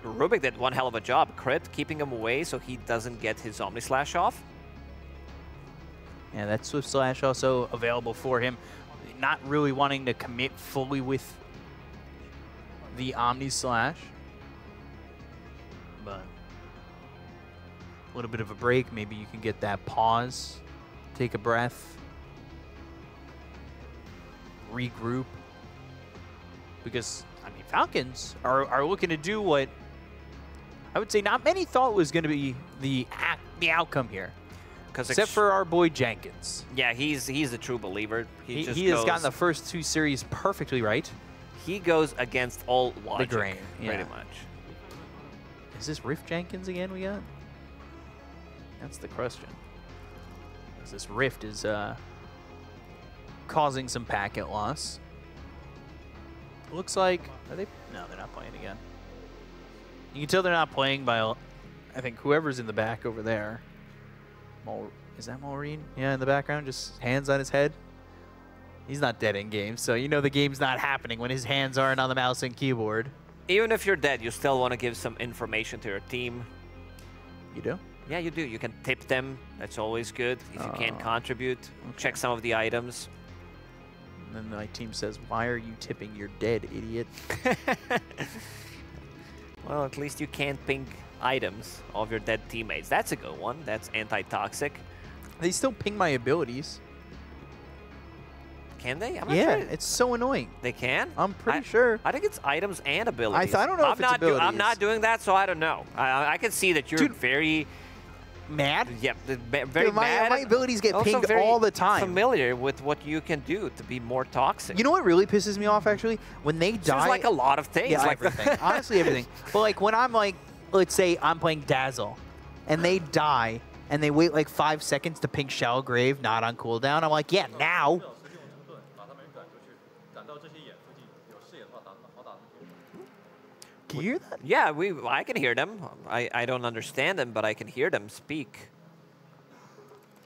Rubik did one hell of a job. Crit keeping him away so he doesn't get his Omni Slash off. Yeah, that Swift Slash also available for him. Not really wanting to commit fully with the Omni Slash. But a little bit of a break. Maybe you can get that pause. Take a breath. Regroup. Because, I mean, Falcons are looking to do what I would say not many thought was going to be the outcome here. Except for our boy Jenkins. Yeah, he's a true believer. He has gotten the first two series perfectly right. He goes against all logic, the grain, yeah. Pretty much. Is this Riff Jenkins again we got? That's the question. This Rift is causing some packet loss. Looks like, are they? No, they're not playing again. You can tell they're not playing by, I think, whoever's in the back over there. Is that Maureen? Yeah, in the background, just hands on his head. He's not dead in game, so you know the game's not happening when his hands aren't on the mouse and keyboard. Even if you're dead, you still want to give some information to your team. You do? Yeah, you do. You can tip them. That's always good. If you can't contribute, okay. Check some of the items. And then my team says, why are you tipping? You're dead, idiot. Well, at least you can't ping items of your dead teammates. That's a good one. That's anti-toxic. They still ping my abilities. Can they? I'm not sure. It's so annoying. They can? I'm pretty sure. I think it's items and abilities. I don't know if it's abilities. I'm not doing that, so I don't know. I can see that you're very... mad? Yep, very mad. My abilities get pinged all the time. Familiar with what you can do to be more toxic. You know what really pisses me off, actually? When they die... There's like a lot of things. Yeah, like everything. Honestly, everything. But like when I'm like, let's say I'm playing Dazzle, and they die, and they wait like 5 seconds to ping Shallow Grave, not on cooldown. I'm like, yeah, now. Can you hear that? Yeah, I can hear them. I don't understand them, but I can hear them speak.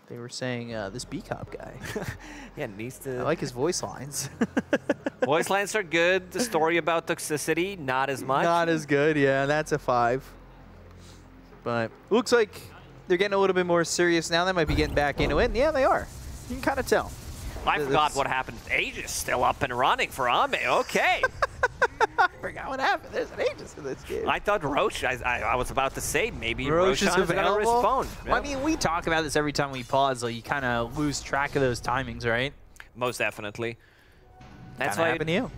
They were saying this BKB guy. Yeah, needs to. I like his voice lines. Voice lines are good. The story about toxicity, not as much. Not as good. Yeah, that's a 5. But looks like they're getting a little bit more serious now. They might be getting back into it. And yeah, they are. You can kind of tell. I forgot what happened. Aegis still up and running for Ame. Okay. I forgot what happened. There's an Aegis in this game. I thought Roshan, I was about to say, maybe Roshan is going to respond. Well, I mean, we talk about this every time we pause. So you kind of lose track of those timings, right? Most definitely. That's what happened to you.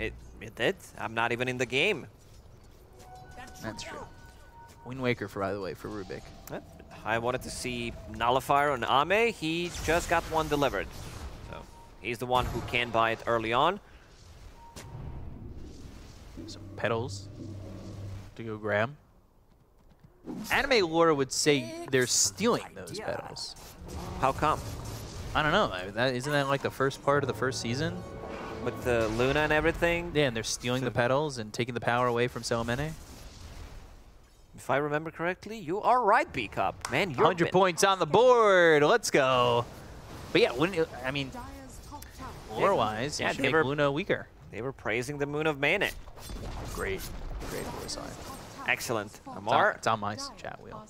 It did. I'm not even in the game. That's true. Wind Waker, by the way, for Rubik. I wanted to see Nullifier on Ame. He just got one delivered. So he's the one who can buy it early on. Some petals to go grab. Anime lore would say they're stealing those petals. How come? I don't know. Isn't that like the first part of the first season? With the Luna and everything? Yeah, and they're stealing the petals and taking the power away from Salamene. If I remember correctly, you are right, B-Cop. Man, you're 100 points on the board. Let's go. But yeah, I mean, lore-wise, yeah, they make Luna weaker. They were praising the Moon of Mana. Great, great voice line. Excellent. Amar. It's on my chat wheel.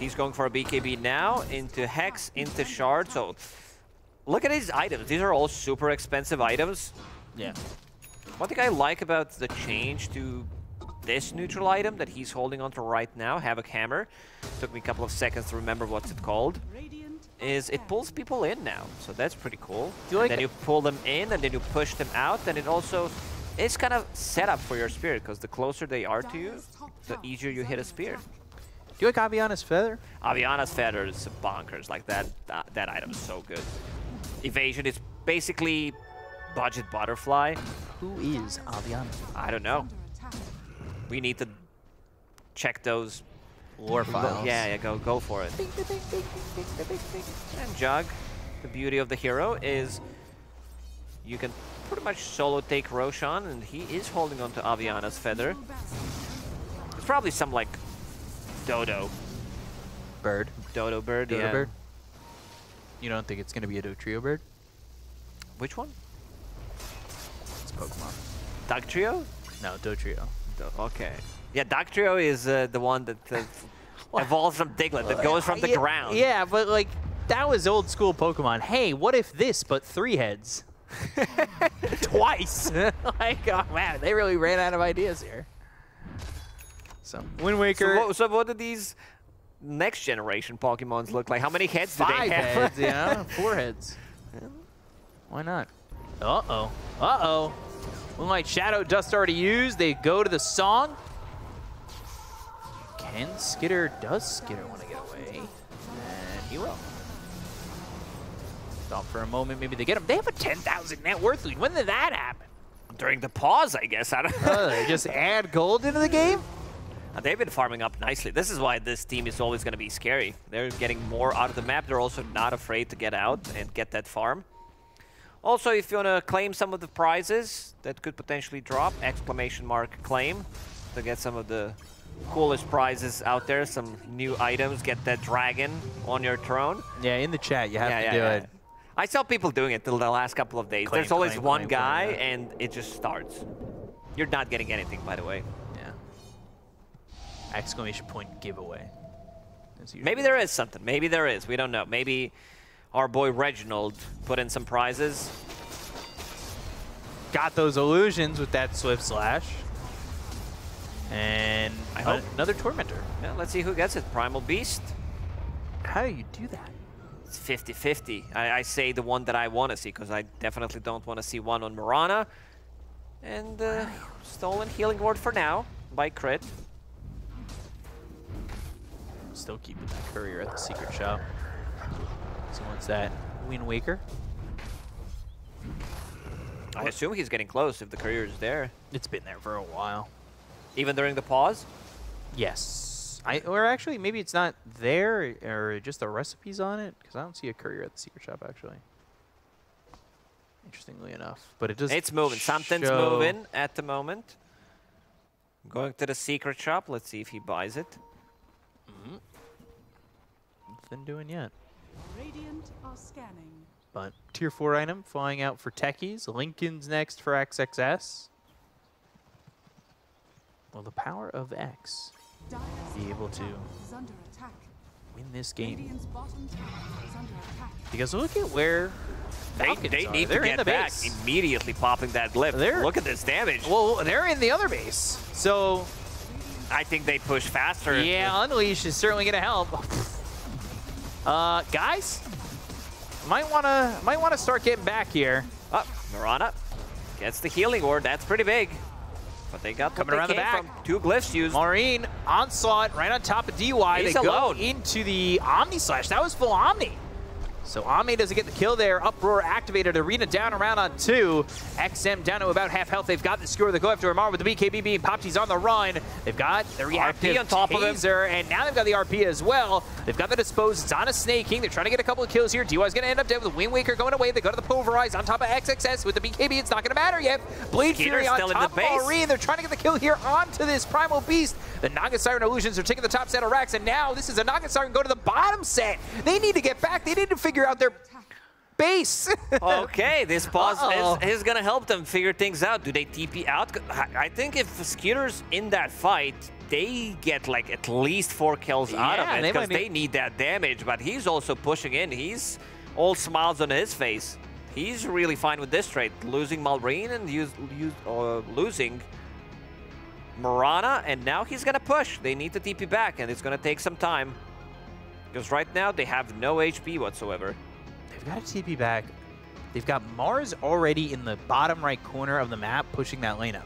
He's going for a BKB now, into Hex, into Shard. So look at his items. These are all super expensive items. Yeah. One thing I like about the change to this neutral item that he's holding onto right now, Havoc Hammer, took me a couple of seconds to remember what's it called, is it pulls people in now, so that's pretty cool. Then you pull them in, and then you push them out, and it also is kind of set up for your spear, because the closer they are to you, the easier you hit a spear. Do you like Aviana's Feather? Aviana's Feather is bonkers. Like that item is so good. evasion. It's basically budget butterfly. Who is Aviana? I don't know. We need to check those lore files. Yeah, yeah, go for it. And Jug, the beauty of the hero is you can pretty much solo take Roshan, and he is holding on to Aviana's feather. It's probably some like dodo bird. Dodo bird. Dodo bird. You don't think it's gonna be a Dugtrio bird? Which one? It's Pokemon. Dugtrio? No, Dugtrio. Okay. Yeah, Dugtrio is the one that evolves from Diglett, that goes from the ground. Yeah, but like that was old school Pokemon. Hey, what if this but three heads? Twice. Like, oh man, they really ran out of ideas here. So Wind Waker. So what are these next generation Pokemons look like? How many heads do they have? 5 heads, yeah. 4 heads. Why not? Uh-oh. Uh-oh. Moonlight Shadow, Dust already used. They go to the Song. Can Skiter, does Skiter want to get away? And he will. Thought for a moment, maybe they get him. They have a 10,000 net worth lead. When did that happen? During the pause, I guess. I don't know. They just add gold into the game? They've been farming up nicely. This is why this team is always going to be scary. They're getting more out of the map. They're also not afraid to get out and get that farm. Also, if you want to claim some of the prizes that could potentially drop, !claim to get some of the coolest prizes out there, some new items, get that dragon on your throne. Yeah, in the chat, you have to do it. I saw people doing it till the last couple of days. There's always one guy, and it just starts. You're not getting anything, by the way. !point giveaway. Maybe there is something. Maybe there is. We don't know. Maybe our boy Reginald put in some prizes. Got those illusions with that Swift Slash. And I hope another Tormentor. Yeah, let's see who gets it. Primal Beast. How do you do that? It's 50-50. I say the one that I want to see, because I definitely don't want to see one on Marana. And stolen Healing Ward for now by Crit. Still keeping that courier at the secret shop. So what's that? Wind Waker? I assume he's getting close if the courier is there. It's been there for a while. Even during the pause? Yes. Or actually, maybe it's not there, or just the recipes on it, because I don't see a courier at the secret shop, actually. Interestingly enough. But it does. It's moving. Something's moving at the moment. Going to the secret shop. Let's see if he buys it. Mm-hmm. Nothing doing yet. Radiant are scanning. But tier 4 item flying out for techies. Lincoln's next for XXS. Will the power of X be able to win this game? Because look at where they need to get back. Immediately popping that lift. Look at this damage. Well, they're in the other base. So I think they push faster. Yeah, Unleash is certainly going to help. Guys, might wanna start getting back here. Oh, Marana gets the Healing Ward. That's pretty big. But they got coming around the back. Two glyphs used. Maureen Onslaught right on top of DY. They go into the Omni Slash. That was full Omni. So Ame doesn't get the kill there. Uproar activated. Arena down around on 2. XM down to about half health. They've got the Skewer. They go after Amar with the BKB being popped. He's on the run. They've got the reactive RP on top of him. And now they've got the RP as well. They've got the Dispose. It's on a Snake King. They're trying to get a couple of kills here. DY's going to end up dead with Wind Waker going away. They go to the Pulverize on top of XXS with the BKB. It's not going to matter yet. Blade Fury on top of Maureen. They're trying to get the kill here onto this Primal Beast. The Naga Siren Illusions are taking the top set of racks. And now this is a Naga Siren go to the bottom set. They need to get back. They need to figure out their base. Okay, this pause is going to help them figure things out. Do they TP out? I think if Skiter's in that fight, they get like at least 4 kills out of it, because they need that damage. But he's also pushing in. He's all smiles on his face. He's really fine with this trade. Losing Maureen and losing Marana, and now he's going to push. They need to TP back, and it's going to take some time. Because right now, they have no HP whatsoever. They've got to TP back. They've got Mars already in the bottom right corner of the map, pushing that lane up.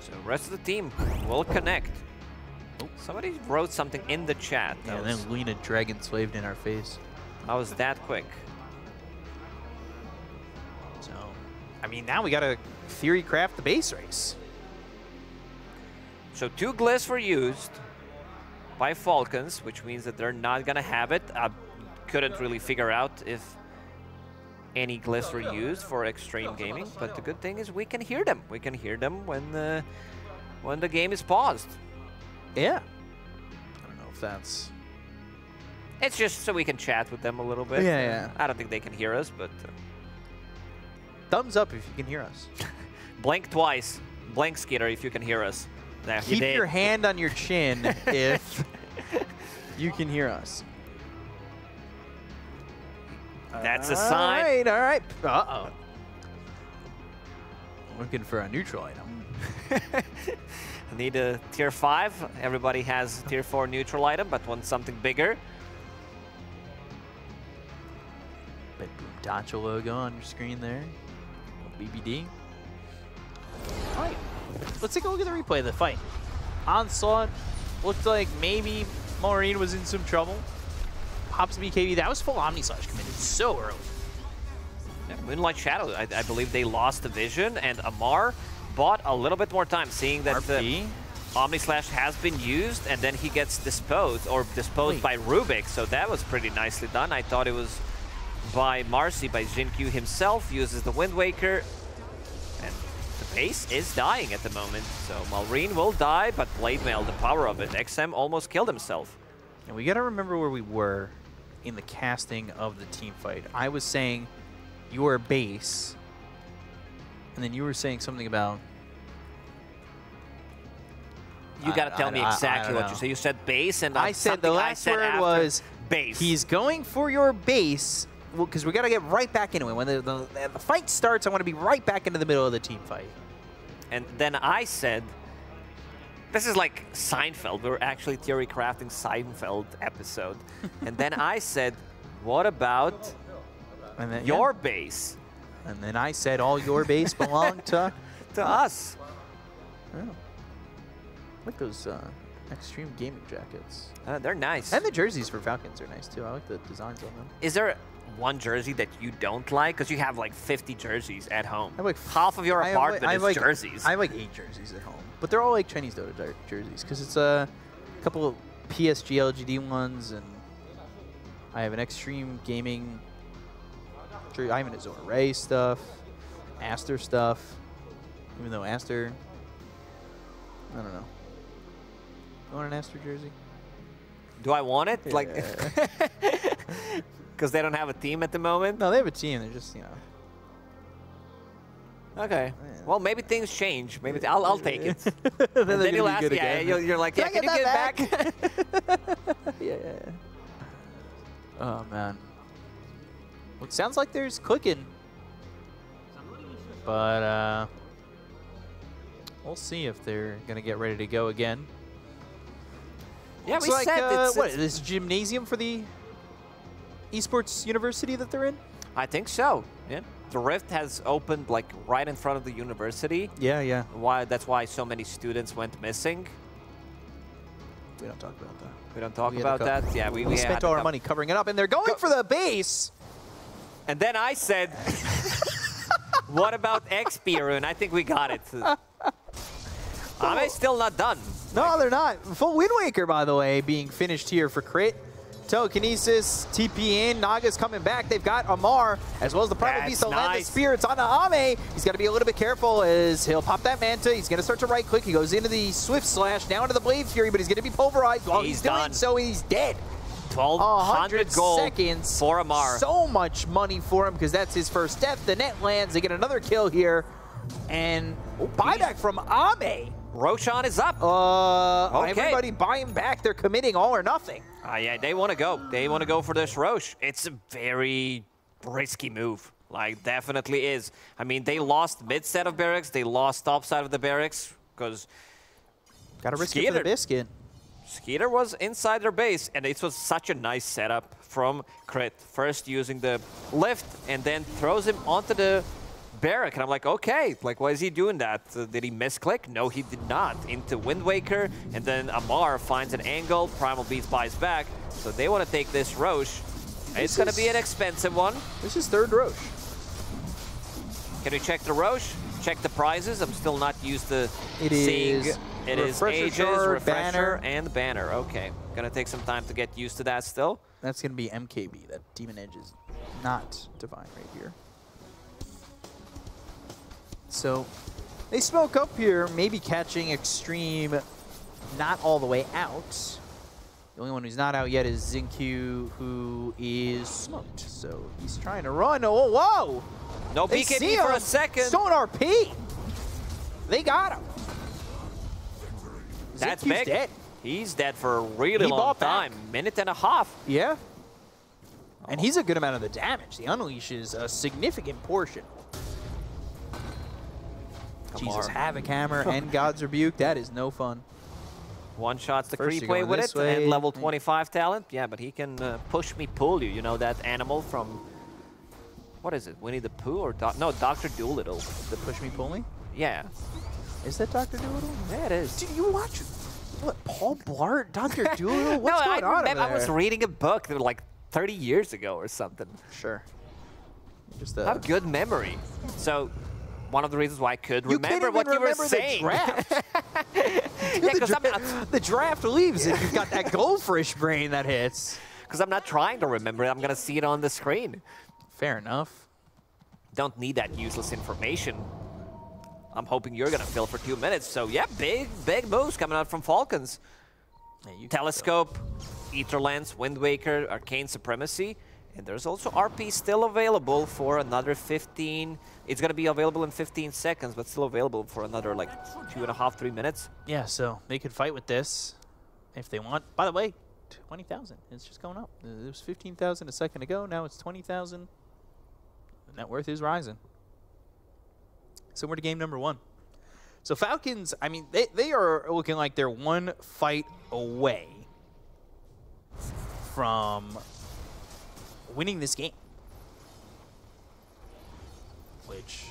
So the rest of the team will connect. Somebody wrote something in the chat. Yeah, and then Lena Dragon slaved in our face. I was that quick. So, I mean, now we gotta theory craft the base race. So 2 Glyphs were used by Falcons, which means that they're not gonna have it. I couldn't really figure out if any Glyphs were used for Xtreme Gaming, but the good thing is we can hear them. We can hear them when the game is paused. Yeah. I don't know if that's... It's just so we can chat with them a little bit. Yeah, yeah. I don't think they can hear us, but... Thumbs up if you can hear us. Blink twice. Blink, Skiter, if you can hear us. No, keep your hand on your chin if you can hear us. That's a sign. All right, uh-oh. Looking for a neutral item. I need a tier 5. Everybody has tier 4 neutral item, but wants something bigger. Big Boom Dacho logo on your screen there. BBD. All right. Let's take a look at the replay of the fight. Onslaught looked like maybe Maureen was in some trouble. Pops BKB. That was full Omni Slash committed so early. Yeah, Moonlight Shadow, I believe they lost the vision, and Amar bought a little bit more time, seeing that the Omni Slash has been used, and then he gets disposed, or disposed by Rubik. So that was pretty nicely done. I thought it was by Marcy, by ZinQ himself, uses the Wind Waker. Ace is dying at the moment, so Maureen will die, but Blade Mail, the power of it. XM almost killed himself. And we gotta remember where we were in the casting of the team fight. I was saying you were base, and then you were saying something about... You gotta tell me exactly what you said. You said base, and I said the last word was base. He's going for your base, because we gotta get right back into it. When the fight starts, I want to be right back into the middle of the team fight. And then I said, this is like Seinfeld. We were actually theory crafting Seinfeld episode. And then I said, what about your base? And then I said, all your base belong to, us. Oh. I like those Xtreme Gaming jackets. They're nice. And the jerseys for Falcons are nice too. I like the designs on them. Is there one jersey that you don't like? Because you have like 50 jerseys at home. I like half of your apartment is jerseys. I like 8 jerseys at home, but they're all like Chinese Dota jerseys because it's a couple of PSG LGD ones, and I have an Xtreme Gaming jersey. I have an Azor Ray stuff, even though Aster, I don't know. You want an Aster jersey? Do I want it? Yeah. Like. Because they don't have a team at the moment? No, they have a team. They're just, you know. Okay. Yeah. Well, maybe things change. Maybe I'll take it. then you'll ask, yeah, you're like, yeah, can you get back? Yeah. Oh, man. Well, it sounds like there's clicking. But we'll see if they're going to get ready to go again. Yeah, looks we like, said it's... What, this gymnasium for the... Esports University that they're in? I think so. Yeah. The Rift has opened like right in front of the university. Yeah. That's why so many students went missing. We don't talk about that. We don't talk about that. Yeah, we spent all our money covering it up, and they're going for the base. And then I said, what about XP, Arun? I think we got it. Ame still not done. No, they're not. Full Wind Waker, by the way, being finished here for Crit. Telekinesis, TPN, Naga's coming back. They've got Amar, as well as the Primal Beast. They'll land the Spear. It's on to Ame. He's got to be a little bit careful as he'll pop that Manta. He's going to start to right-click. He goes into the Swift Slash, now into the Blade Fury, but he's going to be pulverized while he's doing so. He's dead. 1,200 gold seconds for Amar. So much money for him because that's his first death. The net lands. They get another kill here. And buyback from Ame. Roshan is up. Okay. Everybody buying back. They're committing all or nothing. Yeah, they want to go. They want to go for this Rosh. It's a very risky move. Like, definitely is. I mean, they lost mid-set of barracks. They lost top side of the barracks because... Got to risk it for the biscuit. Skewer was inside their base, and it was such a nice setup from Crit. First using the lift, and then throws him onto the... barrack, and I'm like, okay, like, why is he doing that? Did he misclick? No, he did not. Into Wind Waker, and then Amar finds an angle. Primal Beast buys back, so they want to take this Rosh. It's going to be an expensive one. This is third Roche. Can we check the Roche? Check the prizes. I'm still not used to seeing. It is Aegis, Refresher, and Banner. Okay. Going to take some time to get used to that still. That's going to be MKB. That Demon Edge is not divine right here. So they smoke up here, maybe catching Xtreme not all the way out. The only one who's not out yet is ZinQ, who is smoked. So he's trying to run. Oh, whoa! No BKB for a second. Stone RP. They got him. That's big. Dead. He's dead for a really long time. Minute and a half. Yeah. Oh. And he's a good amount of the damage. The Unleash is a significant portion. Jesus, Havoc Hammer and God's Rebuke. That is no fun. One shots the creep way with it, and level 25 talent. Yeah, but he can push me, pull you. You know that animal from, what is it, Winnie the Pooh or Dr. Doolittle? The push me, pull me? Yeah. Is that Dr. Doolittle? Yeah, it is. Did you watch what, Paul Blart, Dr. Doolittle? What's going on over there? I was reading a book like 30 years ago or something. Sure. Just a good memory. So. One of the reasons why I could remember what you were saying. The draft leaves if you've got that goldfish brain that hits. Because I'm not trying to remember it. I'm going to see it on the screen. Fair enough. Don't need that useless information. I'm hoping you're going to fill for 2 minutes. So, yeah, big moves coming out from Falcons. Yeah, Telescope, Aether Lens, Wind Waker, Arcane Supremacy. And there's also RP still available for another 15. It's going to be available in 15 seconds, but still available for another, like, 2.5, 3 minutes. Yeah, so they could fight with this if they want. By the way, 20,000. It's just going up. It was 15,000 a second ago. Now it's 20,000. The net worth is rising. So we're to game number one. So Falcons, I mean, they are looking like they're one fight away from winning this game, which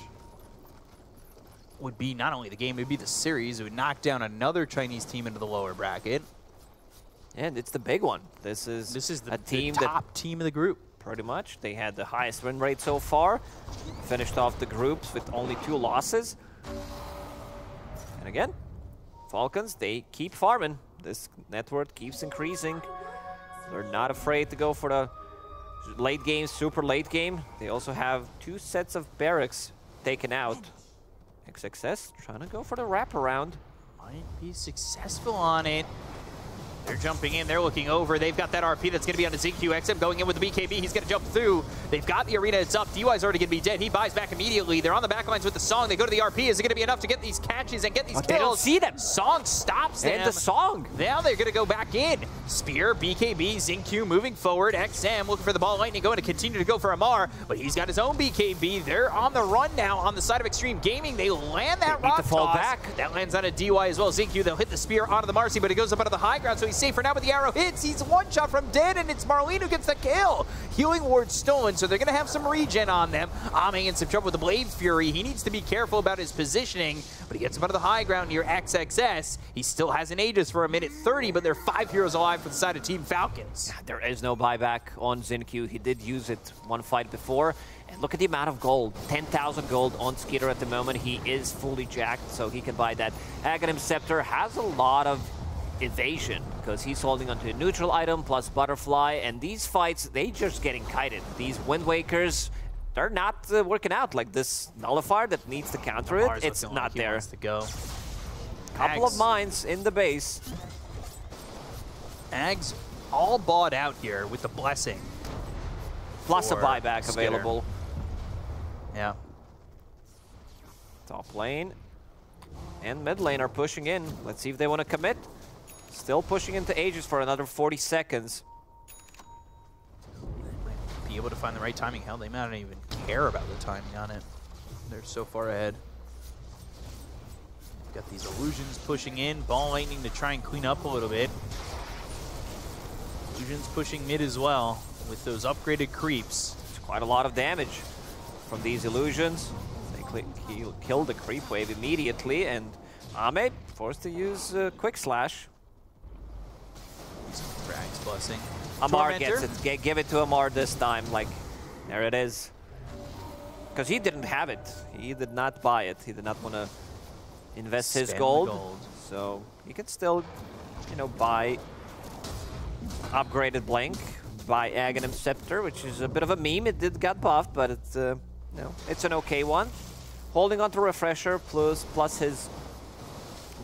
would be not only the game, it would be the series. It would knock down another Chinese team into the lower bracket. And it's the big one. This is the top team of the group. Pretty much. They had the highest win rate so far. Finished off the groups with only 2 losses. And again, Falcons, they keep farming. This net worth keeps increasing. They're not afraid to go for the late game, super late game. They also have 2 sets of barracks taken out. XXS trying to go for the wraparound. Might be successful on it. They're jumping in. They're looking over. They've got that RP that's going to be on the ZQ. XM going in with the BKB. He's going to jump through. They've got the arena. It's up. DY's already going to be dead. He buys back immediately. They're on the back lines with the Song. They go to the RP. Is it going to be enough to get these catches and get these kills? They don't see them. Song stops them. And the Song. Now they're going to go back in. Spear, BKB, ZinQ moving forward. XM looking for the Ball Lightning. Going to continue to go for Amar, but he's got his own BKB. They're on the run now on the side of Xtreme Gaming. They land that rock toss. Back. That lands on a DY as well. ZinQ, they'll hit the Spear onto the Marcy, but it goes up onto the high ground, so he's safe for now, but the arrow hits. He's one shot from dead, and it's Marlene who gets the kill. Healing Ward stolen, so they're going to have some regen on them. Ame in some trouble with the Blade Fury. He needs to be careful about his positioning, but he gets him out of the high ground near XXS. He still has an Aegis for a minute 30, but there are 5 heroes alive for the side of Team Falcons. There is no buyback on ZinQ. He did use it one fight before. And look at the amount of gold. 10,000 gold on Skiter at the moment. He is fully jacked, so he can buy that. Aghanim Scepter has a lot of evasion, because he's holding onto a neutral item plus butterfly, and these fights, they just getting kited. These Wind Wakers, they're not working out. Like this nullifier that needs to counter it, it's not there. To go. Couple of mines in the base. Ags all bought out here with the blessing. Plus a buyback available. Yeah. Top lane and mid lane are pushing in. Let's see if they want to commit. Still pushing into Aegis for another 40 seconds. Be able to find the right timing. Hell, they might not even care about the timing on it. They're so far ahead. Got these illusions pushing in. Ball Lightning to try and clean up a little bit. Illusions pushing mid as well with those upgraded creeps. It's quite a lot of damage from these illusions. They kill the creep wave immediately, and Ame forced to use Quick Slash. Blessing. Amar gets it. Give it to Amar this time. Like, there it is. Because he didn't have it. He did not buy it. He did not want to invest his gold. So he can still, you know, buy upgraded Blink, buy Aghanim Scepter, which is a bit of a meme. It did got buffed, but it's, no, it's an okay one. Holding on to Refresher plus his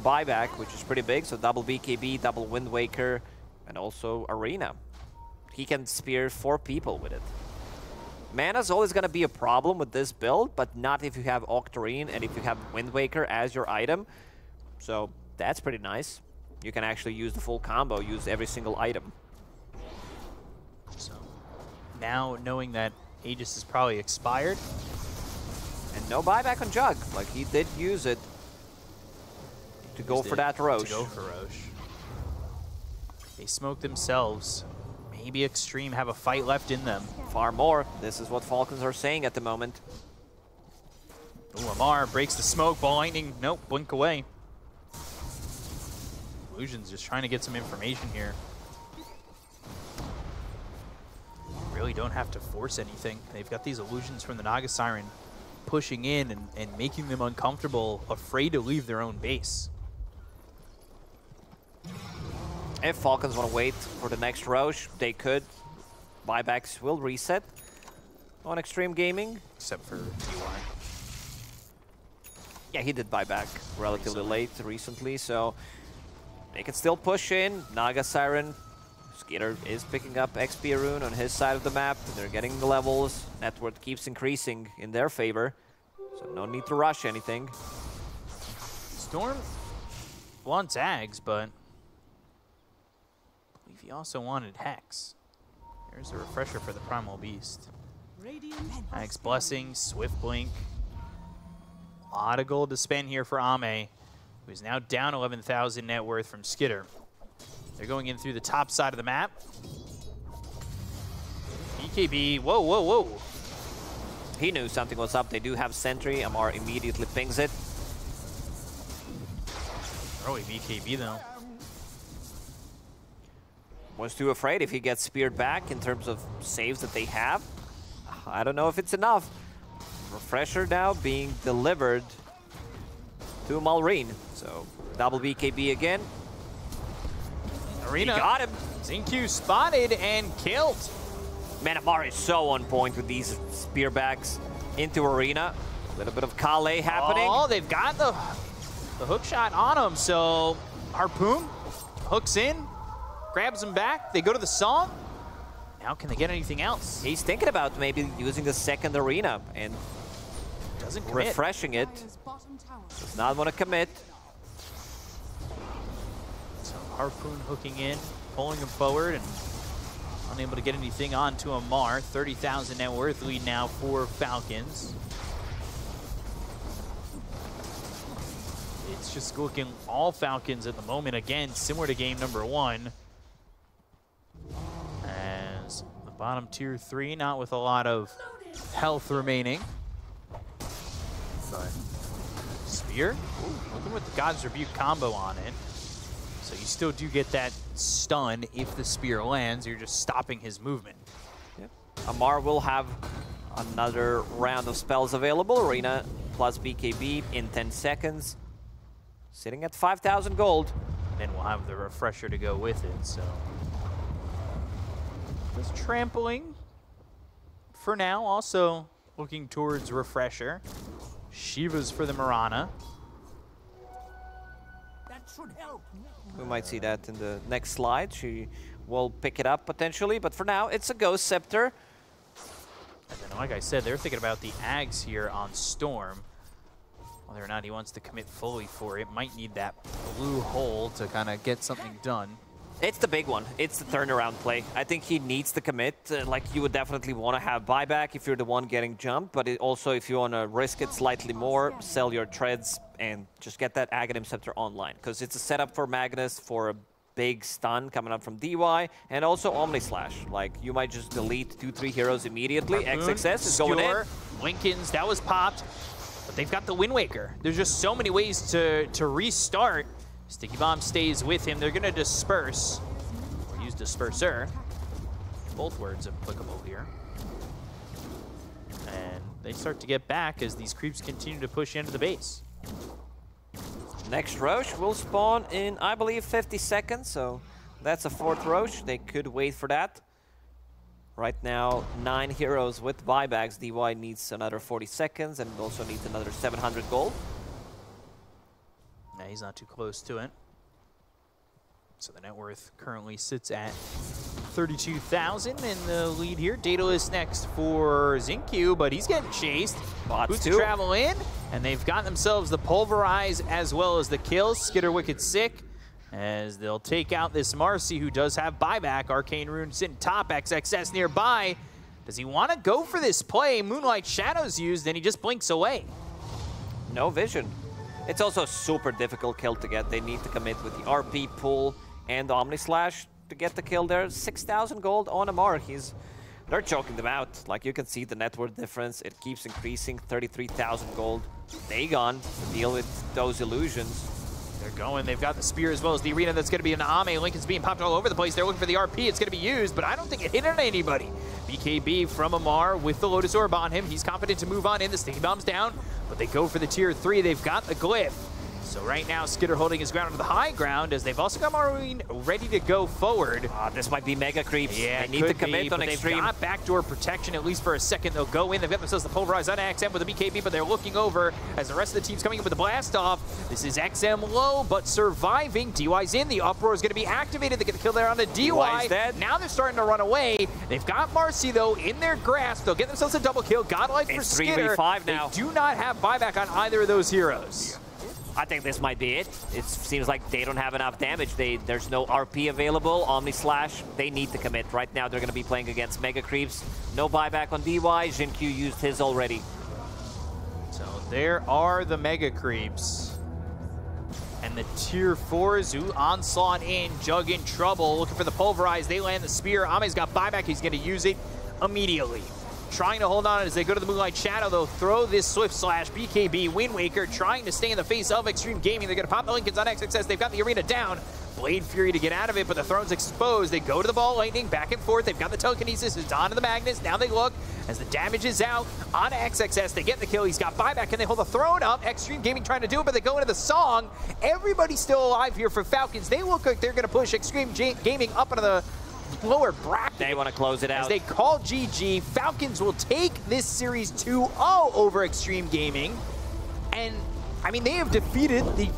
buyback, which is pretty big. So double BKB, double Wind Waker, and also Arena. He can spear 4 people with it. Mana's always going to be a problem with this build, but not if you have Octarine and if you have Wind Waker as your item. So that's pretty nice. You can actually use the full combo, use every single item. So now, knowing that Aegis is probably expired. And no buyback on Jug. Like, he did use it to go for that Roche. They smoke themselves. Maybe Xtreme have a fight left in them. Far more. This is what Falcons are saying at the moment. Ooh, Amar breaks the smoke. Ball Lightning. Nope. Blink away. Illusion's just trying to get some information here. Really don't have to force anything. They've got these illusions from the Naga Siren pushing in and making them uncomfortable, afraid to leave their own base. If Falcons want to wait for the next Roche, they could. Buybacks will reset on Xtreme Gaming. Except for DY. Yeah, he did buyback relatively late recently, so they can still push in. Naga Siren, Skiter is picking up XP rune on his side of the map. They're getting the levels. Net worth keeps increasing in their favor, so no need to rush anything. Storm wants Ags, but he also wanted Hex. Here's a refresher for the Primal Beast. Hex Blessing, Swift Blink. A lot of gold to spend here for Ame, who is now down 11,000 net worth from Skiter. They're going in through the top side of the map. BKB, whoa, whoa, whoa. He knew something was up. They do have Sentry. Amar immediately pings it. Probably BKB though. Was too afraid if he gets speared back in terms of saves that they have. I don't know if it's enough. Refresher now being delivered to Maureen. So double BKB again. Arena. He got him. ZinQ spotted and killed. Man, Amar is so on point with these spearbacks into Arena. A little bit of Kale happening. Oh, they've got the hook shot on him. So Harpoon hooks in. Grabs him back. They go to the Song. Now can they get anything else? He's thinking about maybe using the second Arena and doesn't commit. Refreshing it. Does not want to commit. So Harpoon hooking in, pulling him forward, and unable to get anything on to Amar. 30,000 net worth lead now for Falcons. It's just looking all Falcons at the moment. Again, similar to game number 1. As the bottom tier 3, not with a lot of health remaining. But Spear, ooh, looking with the God's Rebuke combo on it. So you still do get that stun if the Spear lands. You're just stopping his movement. Yep. Amar will have another round of spells available. Arena plus BKB in 10 seconds. Sitting at 5,000 gold. Then we'll have the refresher to go with it, so. Just trampling for now, also looking towards refresher. Shiva's for the Marana. That should help. We might see that in the next slide. She will pick it up potentially, but for now, it's a Ghost Scepter. And then, like I said, they're thinking about the Ags here on Storm. Whether or not he wants to commit fully for it, might need that blue hole to kind of get something done. It's the big one. It's the turnaround play. I think he needs to commit. Like, you would definitely want to have buyback if you're the one getting jumped, but also if you want to risk it slightly more, sell your treads and just get that Aghanim Scepter online, because it's a setup for Magnus for a big stun coming up from DY, and also Omni Slash. Like, you might just delete 2-3 heroes immediately. XXS is going in. Lincoln's, that was popped. But they've got the Wind Waker. There's just so many ways to restart. Sticky Bomb stays with him. They're going to disperse. Use Disperser. Both words applicable here. And they start to get back as these creeps continue to push into the base. Next Roche will spawn in, I believe, 50 seconds, so that's a fourth Roche. They could wait for that. Right now, 9 heroes with buybacks. DY needs another 40 seconds and also needs another 700 gold. Now he's not too close to it. So the net worth currently sits at 32,000 in the lead here. Daedalus next for ZinQ, but he's getting chased. Boots travel in, and they've got themselves the Pulverize as well as the kills. Skiter Wicked Sick, as they'll take out this Marcy, who does have buyback. Arcane Rune sitting top, XXS nearby. Does he want to go for this play? Moonlight Shadow's used, and he just blinks away. No vision. It's also a super difficult kill to get. They need to commit with the RP pool and Omni Slash to get the kill there. 6,000 gold on Amar. They're choking them out. Like, you can see the net worth difference. It keeps increasing. 33,000 gold. Dagon to deal with those illusions. They're going. They've got the spear as well as the arena. That's going to be an Ame. Lincoln's being popped all over the place. They're looking for the RP. It's going to be used, but I don't think it hit anybody. BKB from Amar with the Lotus Orb on him. He's confident to move on in. The Stinky Bomb's down, but they go for the tier 3. They've got the Glyph. So right now, Skiter holding his ground on the high ground, as they've also got Maureen ready to go forward. This might be mega creeps. Yeah, they need to commit on Xtreme. They've got backdoor protection, at least for a second. They'll go in. They've got themselves the Pulverize on XM with a BKB, but they're looking over as the rest of the team's coming up with a blast off. This is XM low, but surviving. DY's in. The Uproar is going to be activated. They get the kill there on the DY. Dead. Now they're starting to run away. They've got Marcy, though, in their grasp. They'll get themselves a double kill. Godlike for Skiter. They do not have buyback on either of those heroes. Yeah. I think this might be it. It seems like they don't have enough damage. There's no RP available. Omni Slash, they need to commit. Right now, they're going to be playing against Mega Creeps. No buyback on DY. ZinQ used his already. So there are the Mega Creeps. And the Tier 4s who onslaught in. Jug in trouble. Looking for the Pulverize. They land the Spear. Ame's got buyback. He's going to use it immediately. Trying to hold on as they go to the Moonlight Shadow. They'll throw this Swift Slash. BKB, Wind Waker, trying to stay in the face of Xtreme Gaming. They're going to pop the Lincolns on XXS. They've got the arena down. Blade Fury to get out of it, but the throne's exposed. They go to the Ball Lightning, back and forth. They've got the Telekinesis. It's on to the Magnus. Now they look as the damage is out on XXS. They get the kill. He's got buyback, and they hold the throne up. Xtreme Gaming trying to do it, but they go into the Song. Everybody's still alive here for Falcons. They look like they're going to push Xtreme Gaming up into the lower bracket. They want to close it out. As they call GG, Falcons will take this series 2-0 over Xtreme Gaming. And, I mean, they have defeated the